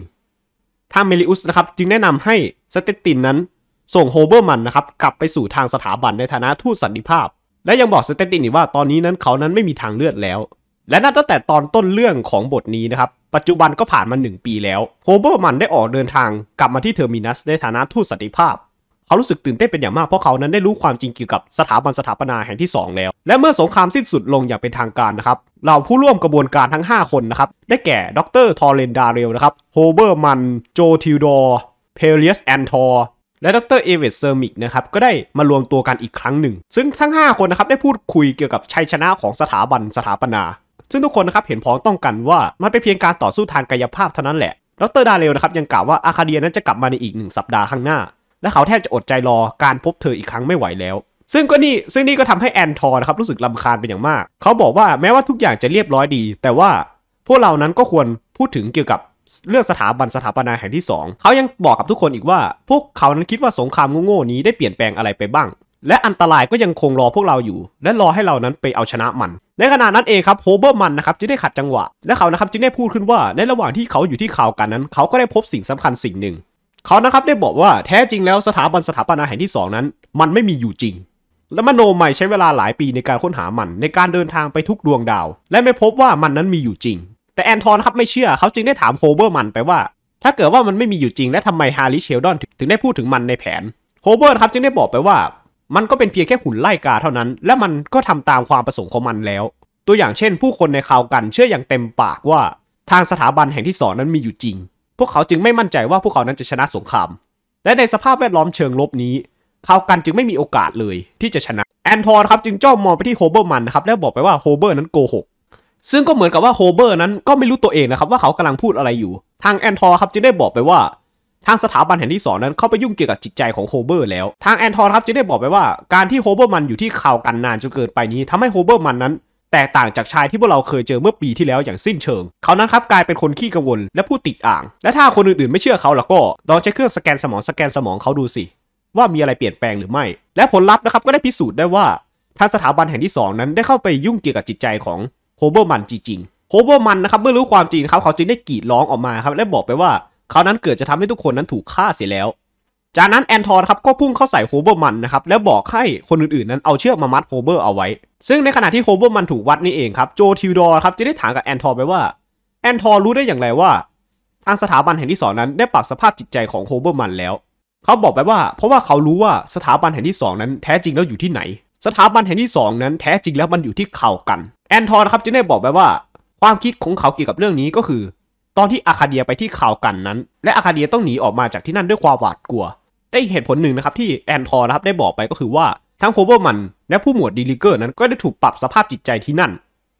งทางเมลิอุสนะครับจึงแนะนำให้สเตตตินนั้นส่งโฮเบอร์มันนะครับกลับไปสู่ทางสถาบันในฐานะทูตสันติภาพและยังบอกสเตตตินอีกว่าตอนนี้นั้นเขานั้นไม่มีทางเลือกแล้วและนับตั้งแต่ตอนต้นเรื่องของบทนี้นะครับปัจจุบันก็ผ่านมาหนึ่งปีแล้วโฮเบอร์มันได้ออกเดินทางกลับมาที่เทอร์มินัสในฐานะทูตสันติภาพเขารู้สึกตื่นเต้นเป็นอย่างมากเพราะเขานั้นได้รู้ความจริงเกี่ยวกับสถาบันสถาปนาแห่งที่สองแล้วและเมื่อสงครามสิ้นสุดลงอย่างเป็นทางการนะครับเราผู้ร่วมกระบวนการทั้งห้าคนนะครับได้แก่ดร.ทอเรนดาเรลนะครับโฮเบอร์มันโจทิวดอร์เพเลียสแอนทอร์และดรเอเวตเซอร์มิกนะครับก็ได้มารวมตัวกันอีกครั้งหนึ่งซึ่งทั้งห้าคนนะครับได้พูดคุยเกี่ยวกับชัยชนะของสถาบันสถาปนาซึ่งทุกคนนะครับเห็นพ้องต้องกันว่ามันเป็นเพียงการต่อสู้ทางกายภาพเท่านั้นแหละดรดาเรลนะครับยังกล่าวว่าอาคาเดียนั้นจะกลับมาในอีกหนึ่งสัปดาห์ข้างหน้าและเขาแทบจะอดใจรอการพบเธออีกครั้งไม่ไหวแล้วซึ่งก็นี่ซึ่งนี่ก็ทำให้แอนทอร์นะครับรู้สึกรำคาญเป็นอย่างมากเขาบอกว่าแม้ว่าทุกอย่างจะเรียบร้อยดีแต่ว่าพวกเรานั้นก็ควรพูดถึงเกี่ยวกับเรื่องสถาบันสถาปนาแห่งที่สองเขายังบอกกับทุกคนอีกว่าพวกเขานั้นคิดว่าสงครามโง่ๆนี้ได้เปลี่ยนแปลงอะไรไปบ้างและอันตรายก็ยังคงรอพวกเราอยู่และรอให้เรานั้นไปเอาชนะมันในขณะนั้นเองครับโฮเบอร์มันนะครับจึงได้ขัดจังหวะและเขานะครับจึงได้พูดขึ้นว่าในระหว่างที่เขาอยู่ที่ข่าวกันนั้นเขาก็ได้พบสิ่งสำคัญสิ่งหนึ่งเขานะครับได้บอกว่าแท้จริงแล้วสถาบันสถาปนาแห่งที่สองนั้นมันไม่มีอยู่จริงและมโนใหม่ใช้เวลาหลายปีในการค้นหามันในการเดินทางไปทุกดวงดาวและไม่พบว่ามันนั้นมีอยู่จริงแต่แอนทอนครับไม่เชื่อเขาจึงได้ถามโฮเบอร์มันไปว่าถ้าเกิดว่ามันไม่มีอยู่จริงและทำไมฮาริเชลดอนถึงได้พูดถึงมันในแผนโฮเบอร์ครับจึงได้บอกไปว่ามันก็เป็นเพียงแค่หุ่นไล่กาเท่านั้นและมันก็ทำตามความประสงค์ของมันแล้วตัวอย่างเช่นผู้คนในข่าวกันเชื่ออย่างเต็มปากว่าทางสถาบันแห่งที่สองนั้นมีอยู่จริงพวกเขาจึงไม่มั่นใจว่าพวกเขานั้นจะชนะสงครามและในสภาพแวดล้อมเชิงลบนี้ข่าวกันจึงไม่มีโอกาสเลยที่จะชนะแอนทอนครับจึงจ้องมองไปที่โฮเบอร์มันนะครับและบอกไปว่าโฮเบอร์นั้นโกหกซึ่งก็เหมือนกับว่าโฮเบอร์นั้นก็ไม่รู้ตัวเองนะครับว่าเขากำลังพูดอะไรอยู่ทางแอนทอร์ครับจึงได้บอกไปว่าทางสถาบันแห่งที่สองนั้นเข้าไปยุ่งเกี่ยวกับจิตใจของโฮเบอร์แล้วทางแอนทอร์ครับจึงได้บอกไปว่าการที่โฮเบอร์มันอยู่ที่ข่าวกันนานจนเกินไปนี้ทำให้โฮเบอร์มันนั้น แตกต่างจากชายที่พวกเราเคยเจอเมื่อปีที่แล้วอย่างสิ้นเชิงเขานั้นครับกลายเป็นคนขี้กังวลและผู้ติดอ่างและถ้าคนอื่นๆไม่เชื่อเขาแล้วก็ลองใช้เครื่องสแกนสมองสแกนสมองเขาดูสิว่ามีอะไรเปลี่ยนแปลงหรือไม่และผลลัพธ์นะครับก็ได้พิสูจน์ได้ว่าทางสถาบันแห่งที่สองนั้นได้เข้าไปยุ่งเกี่ยวกับจิตใจของโฮเบอร์มันจริงๆโฮเบอร์มันนะครับเมื่อรู้ความจริงครับเขาจึงได้กรีดร้องออกมาครับและบอกไปว่าเขานั้นเกิดจะทำให้ทุกคนนั้นถูกฆ่าเสียแล้วจากนั้นแอนทอนครับก็พุ่งเข้าใส่โฮเบอร์มันนะครับแล้วบอกให้คนอื่นๆนั้นเอาเชือกมามัดโฮเบอร์เอาไว้ซึ่งในขณะที่โฮเบอร์มันถูกวัดนี่เองครับโจทิวดอร์ครับจะได้ถามกับแอนทอนไปว่าแอนทอนรู้ได้อย่างไรว่าทางสถาบันแห่งที่สองนั้นได้ปรับสภาพจิตใจของโฮเบอร์มันแล้วเขาบอกไปว่าเพราะว่าเขารู้ว่าสถาบันแห่งที่สองนั้นแท้จริงแล้วอยู่ที่ไหนสถาบันแห่งที่สองนั้นแท้จริงแล้วมันอยู่ที่เขากันแอนทอนครับจึงได้บอกไปว่าความคิดของเขาเกี่ยวกับเรื่องนี้ก็คือตอนที่อาคาเดียไปที่เขากันนั้นและอาคาเดียต้องหนีออกมาจากที่นั่นด้วยความหวาดกลัวได้เหตุผลหนึ่งนะครับที่แอนทอร์นะครับได้บอกไปก็คือว่าทั้งโคเบอร์มันและผู้หมวดดีลิเกอร์นั้นก็ได้ถูกปรับสภาพจิตใจที่นั่น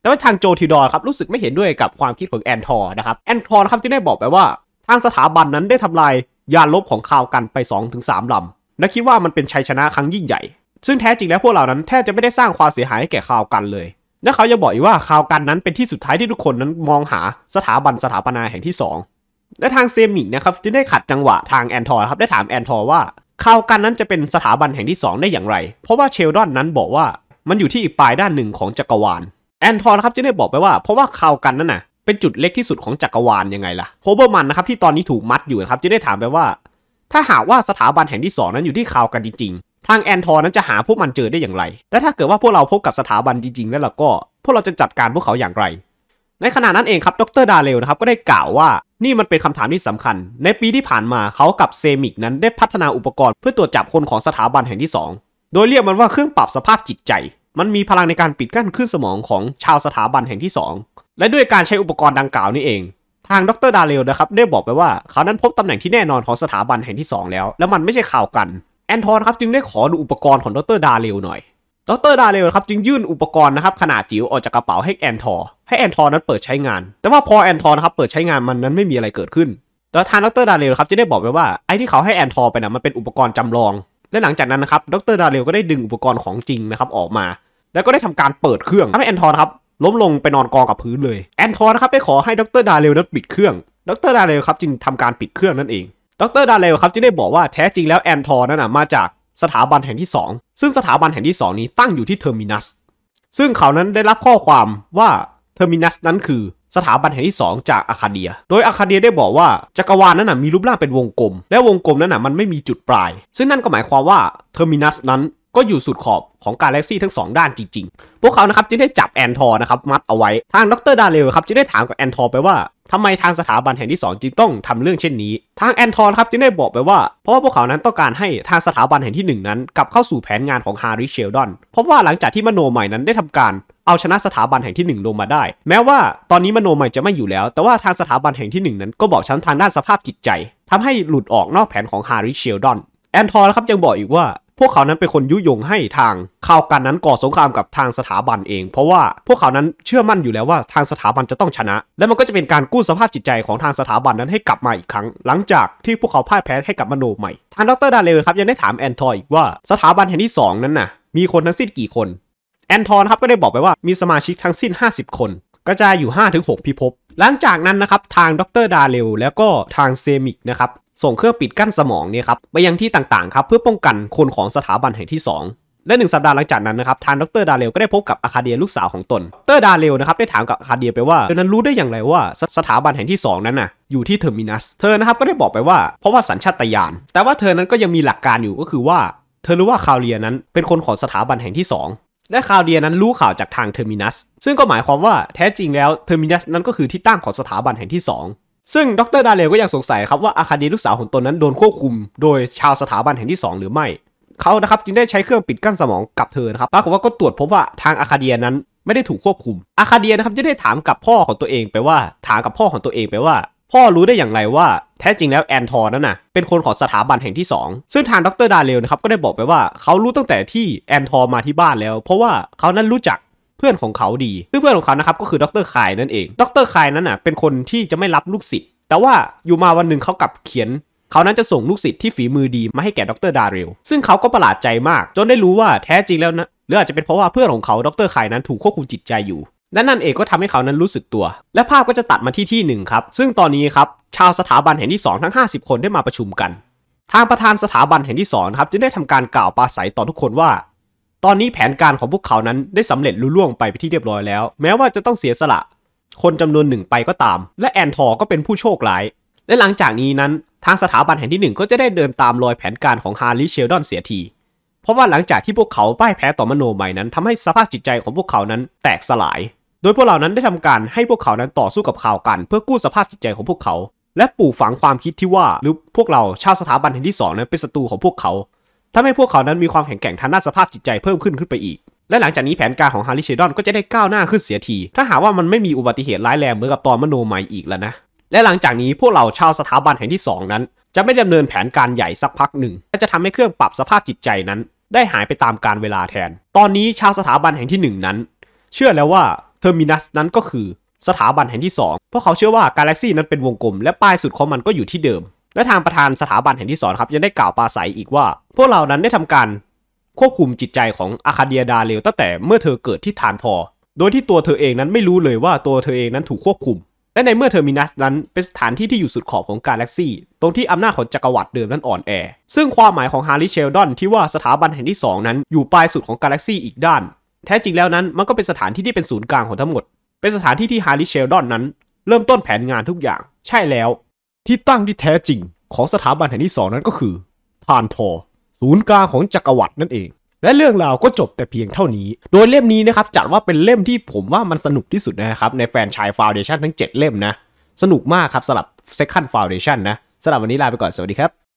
แต่ว่าทางโจทิดอร์ครับรู้สึกไม่เห็นด้วยกับความคิดของแอนทอร์นะครับแอนทอร์นะครับจึงได้บอกไปว่าทางสถาบันนั้นได้ทำลายยานลบของข่าวกันไป สองถึงสาม ลำและคิดว่ามันเป็นชัยชนะครั้งยิ่งใหญ่ซึ่งแท้จริงแล้วพวกเรานั้นแทบจะไม่ได้สร้างความเสียหายให้แก่ข่าวกันเลยและเขายังบอกอีกว่าข่าวกันนั้นเป็นที่สุดท้ายที่ทุกคนนั้นมองหาสถาบันสถาปนาแห่งที่สองและทางเซมิกนะครับจึงได้ขัดจังหวะทางแอนทอร์ครับได้ถามแอนทอร์ว่าข่าวกันนั้นจะเป็นสถาบันแห่งที่สองได้อย่างไรเพราะว่าเชลดอนนั้นบอกว่ามันอยู่ที่อีกปลายด้านหนึ่งของจักรวาลแอนทอร์ครับจึงได้บอกไปว่าเพราะว่าข่าวกันนั้นน่ะเป็นจุดเล็กที่สุดของจักรวาลยังไงล่ะโฮเบอร์มันนะครับที่ตอนนี้ถูกมัดอยู่นะครับจึงได้ถามไปว่าถ้าหากว่าสถาบันแห่งที่สองนั้นอยู่ที่ข่าวกันจริงทางแอนทอร์นั้นจะหาพวกมันเจอได้อย่างไรและถ้าเกิดว่าพวกเราพบกับสถาบันจริงๆแล้วล่ะก็พวกเราจะจัดการพวกเขาอย่างไรในขณะนั้นเองครับดร.ดาเรลนะครับก็ได้กล่าวว่านี่มันเป็นคำถามที่สำคัญในปีที่ผ่านมาเขากับเซมิกนั้นได้พัฒนาอุปกรณ์เพื่อตรวจจับคนของสถาบันแห่งที่สองโดยเรียกมันว่าเครื่องปรับสภาพจิตใจมันมีพลังในการปิดกั้นคลื่นสมองของชาวสถาบันแห่งที่สองและด้วยการใช้อุปกรณ์ดังกล่าวนี้เองทางดร.ดาเรลนะครับได้บอกไปว่าเขานั้นพบตำแหน่งที่แน่นอนของสถาบันแห่งที่สองแล้วและมันไม่ใช่ข่าวกันแอนทอนครับจึงได้ขอดูอุปกรณ์ของดร.ดาเรลหน่อยดร.ดาเรลครับจึงยื่นอุปกรณ์นะครับขนาดจิ๋วออกจากกระเป๋าให้แอนทอร์ให้แอนทอร์นั้นเปิดใช้งานแต่ว่าพอแอนทอร์ครับเปิดใช้งานมันนั้นไม่มีอะไรเกิดขึ้นแต่ทางดร.ดาเรลครับจึงได้บอกไปว่าไอ้ที่เขาให้แอนทอร์ไปนะมันเป็นอุปกรณ์จำลองและหลังจากนั้นนะครับดร.ดาเรลก็ได้ดึงอุปกรณ์ของจริงนะครับออกมาแล้วก็ได้ทำการเปิดเครื่องทำให้แอนทอร์ครับล้มลงไปนอนกองกับพื้นเลยแอนทอร์ครับได้ขอให้ดร.ดาเรลนั้นปิดเครื่องดร.ดาเรลครับจึงทำการปิดเครื่องนั่นเองดร.ดาเรลครับจึงได้บอกว่าแท้จริงแล้วแอนทอร์นั้นมาจากสถาบันแห่งที่สองซึ่งสถาบันแห่งที่สองนี้ตั้งอยู่ที่เทอร์มินัสซึ่งเขานั้นได้รับข้อความว่าเทอร์มินัสนั้นคือสถาบันแห่งที่สองจากอาคาเดียโดยอาคาเดียได้บอกว่าจักรวาลนั้นมีรูปร่างเป็นวงกลมและวงกลมนั้นมันไม่มีจุดปลายซึ่งนั่นก็หมายความว่าเทอร์มินัสนั้นก็อยู่สุดขอบของกาแล็กซี่ทั้งสองด้านจริงๆพวกเขานะครับจึงได้จับแอนทอร์นะครับมัดเอาไว้ทางดร.ดาเรลครับจึงได้ถามกับแอนทอร์ไปว่าทำไมทางสถาบันแห่งที่สองจึงต้องทำเรื่องเช่นนี้ทางแอนทอนครับจึงได้บอกไปว่าเพราะว่าพวกเขานั้นต้องการให้ทางสถาบันแห่งที่หนึ่งนั้นกลับเข้าสู่แผนงานของฮาริเชลดอนเพราะว่าหลังจากที่มโนใหม่นั้นได้ทำการเอาชนะสถาบันแห่งที่หนึ่งลงมาได้แม้ว่าตอนนี้มโนใหม่จะไม่อยู่แล้วแต่ว่าทางสถาบันแห่งที่หนึ่งนั้นก็บอกช้ำทางด้านสภาพจิตใจทำให้หลุดออกนอกแผนของฮาริเชลดอนแอนทอนครับยังบอกอีกว่าพวกเขานั้นเป็นคนยุยงให้ทางข่าวกันนั้นก่อสงครามกับทางสถาบันเองเพราะว่าพวกเขานั้นเชื่อมั่นอยู่แล้วว่าทางสถาบันจะต้องชนะและมันก็จะเป็นการกู้สภาพจิตใจของทางสถาบันนั้นให้กลับมาอีกครั้งหลังจากที่พวกเขาพ่ายแพ้ให้กับมโนใหม่ทางดร.ดาเรลครับยังได้ถามแอนทอร์อีกว่าสถาบันแห่งที่สองนั้นน่ะมีคนทั้งสิ้นกี่คนแอนทอร์ครับก็ได้บอกไปว่ามีสมาชิกทั้งสิ้นห้าสิบคนกระจายอยู่ ห้าถึงหก พิภพหลังจากนั้นนะครับทางดร.ดาเรลแล้วก็ทางเซมิกนะครับส่งเครื่องปิดกั้นสมองเนี่ยครับไปยังที่ต่างๆครับเพื่อป้องกันคนของสถาบันแห่งที่สองและหนึ่งสัปดาห์หลังจากนั้นนะครับทางดร.ดาเรลก็ได้พบกับอาคาเดียลูกสาวของตนดร.ดาเรลนะครับได้ถามกับอาคาเดียไปว่าเธอนั้นรู้ได้อย่างไรว่าสถาบันแห่งที่สองนั้นน่ะอยู่ที่เทอร์มินัสเธอนะครับก็ได้บอกไปว่าเพราะว่าสัญชาตญาณแต่ว่าเธอนั้นก็ยังมีหลักการอยู่ก็คือว่าเธอรู้ว่าคาเลียนั้นเป็นคนของสถาบันแห่งที่สองและคาเลียนั้นรู้ข่าวจากทางเทอร์มินัสซึ่งก็หมายความว่าแท้จริงแล้วเทอร์มินัสนั้นก็คือที่ตั้งของสถาบันแห่งที่สองซึ่งดร.ดาเรลก็ยังสงสัยครับว่าอาคาเดียลูกสาวของตนนั้นโดนควบคุมโดยชาวสถาบันแห่งที่สองหรือไม่เขานะครับจึงได้ใช้เครื่องปิดกั้นสมองกับเธอนะครับปรากฏว่าก็ตรวจพบว่าทางอาคาเดียนั้นไม่ได้ถูกควบคุมอาคาเดียนะครับจะได้ถามกับพ่อของตัวเองไปว่าถามกับพ่อของตัวเองไปว่าพ่อรู้ได้อย่างไรว่าแท้จริงแล้วแอนทอร์นั้นน่ะเป็นคนของสถาบันแห่งที่สองซึ่งทางดร.ดาเรลนะครับก็ได้บอกไปว่าเขารู้ตั้งแต่ที่แอนทอร์มาที่บ้านแล้วเพราะว่าเขานั้นรู้จักเพื่อนของเขาดีซึ่งเพื่อนของเขานะครับก็คือดร.คายนั่นเองดร.คายนั้นอ่ะเป็นคนที่จะไม่รับลูกศิษย์แต่ว่าอยู่มาวันหนึ่งเขากลับเขียนเขานั้นจะส่งลูกศิษย์ที่ฝีมือดีมาให้แก่ดร.ดาเรลซึ่งเขาก็ประหลาดใจมากจนได้รู้ว่าแท้จริงแล้วนะ รืออาจจะเป็นเพราะว่าเพื่อนของเขาดรไข่นั้นถูกควบคุมจิตใจอยู่และนั่นเองก็ทำให้เขานั้นรู้สึกตัวและภาพก็จะตัดมาที่ที่หนึ่งครับซึ่งตอนนี้ครับชาวสถาบันแห่งที่สองทั้งห้าสิบคนได้มาประชุมกันทางประธานสถาบันแห่งที่สองครับจึงได้ทำการกล่าวปราศรัยต่อทุกคนว่าตอนนี้แผนการของพวกเขานั้นได้สำเร็จลุล่วงไปเป็นที่เรียบร้อยแล้วแม้ว่าจะต้องเสียสละคนจำนวนหนึ่งไปก็ตามและแอนทอร์ก็เป็นผู้โชคร้ายและหลังจากนี้นั้นทางสถาบันแห่งที่หนึ่งก็จะได้เดินตามรอยแผนการของฮาร์ลีย์เชลดอนเสียทีเพราะว่าหลังจากที่พวกเขาพ่ายแพ้ต่อมโนใหม่นั้นทำให้สภาพจิตใจของพวกเขานั้นแตกสลายโดยพวกเรานั้นได้ทำการให้พวกเขานั้นต่อสู้กับข่าวกันเพื่อกู้สภาพจิตใจของพวกเขาและปลูกฝังความคิดที่ว่าหรือพวกเราชาวสถาบันแห่งที่สองนั้นเป็นศัตรูของพวกเขาทำให้พวกเขานั้นมีความแข็งแกร่งทางด้านสภาพจิตใจเพิ่มขึ้นขึ้นไปอีกและหลังจากนี้แผนการของฮาร์ลีย์เชลดอนก็จะได้ก้าวหน้าขึ้นเสียทีถ้าหากว่ามันไม่มีอุบัติเหตุร้ายแรงเหมือนกับตอนมโนใหม่อีกแล้วนะและหลังจากนี้พวกเราชาวสถาบันแห่งที่สองนั้นจะไม่ดำเนินแผนการใหญ่สักพักหนึ่งและจะทำให้เครื่องปรับสภาพจิตใจนั้นได้หายไปตามกาลเวลาแทนตอนนี้ชาวสถาบันแห่งที่หนึ่งนั้นเชื่อแล้วว่าเทอร์มินัสนั้นก็คือสถาบันแห่งที่สองเพราะเขาเชื่อว่ากาแล็กซี่นั้นเป็นวงกลมและปลายสุดของมันก็อยู่ที่เดิมและทางประธานสถาบันแห่งที่สองครับยังได้กล่าวปราศรัยอีกว่าพวกเรานั้นได้ทำการควบคุมจิตใจของอาคาเดียดาเรลตั้งแต่เมื่อเธอเกิดที่ฐานทอโดยที่ตัวเธอเองนั้นไม่รู้เลยว่าตัวเธอเองนั้นถูกควบคุมและในเมื่อเทอร์มินัสนั้นเป็นสถานที่ที่อยู่สุดขอบของกาแล็กซี่ตรงที่อำนาจของจักรวรรดิเดิมนั้นอ่อนแอซึ่งความหมายของฮาร์ลีย์เชลดอนที่ว่าสถาบันแห่งที่สองนั้นอยู่ปลายสุดของกาแล็กซี่อีกด้านแท้จริงแล้วนั้นมันก็เป็นสถานที่ที่เป็นศูนย์กลางของทั้งหมดเป็นสถานที่ที่ฮาร์ลีย์เชลดอนนั้นเริ่มต้นแผนงานทุกอย่างใช่แล้วที่ตั้งที่แท้จริงของสถาบันแห่งที่สองนั้นก็คือฐานทอศูนย์กลางของจักรวรรดินั่นเองและเรื่องราวก็จบแต่เพียงเท่านี้โดยเล่มนี้นะครับจัดว่าเป็นเล่มที่ผมว่ามันสนุกที่สุดนะครับในแฟรนไชส์ Foundation ทั้งเจ็ดเล่มนะสนุกมากครับสำหรับ Second Foundation นะสำหรับวันนี้ลาไปก่อนสวัสดีครับ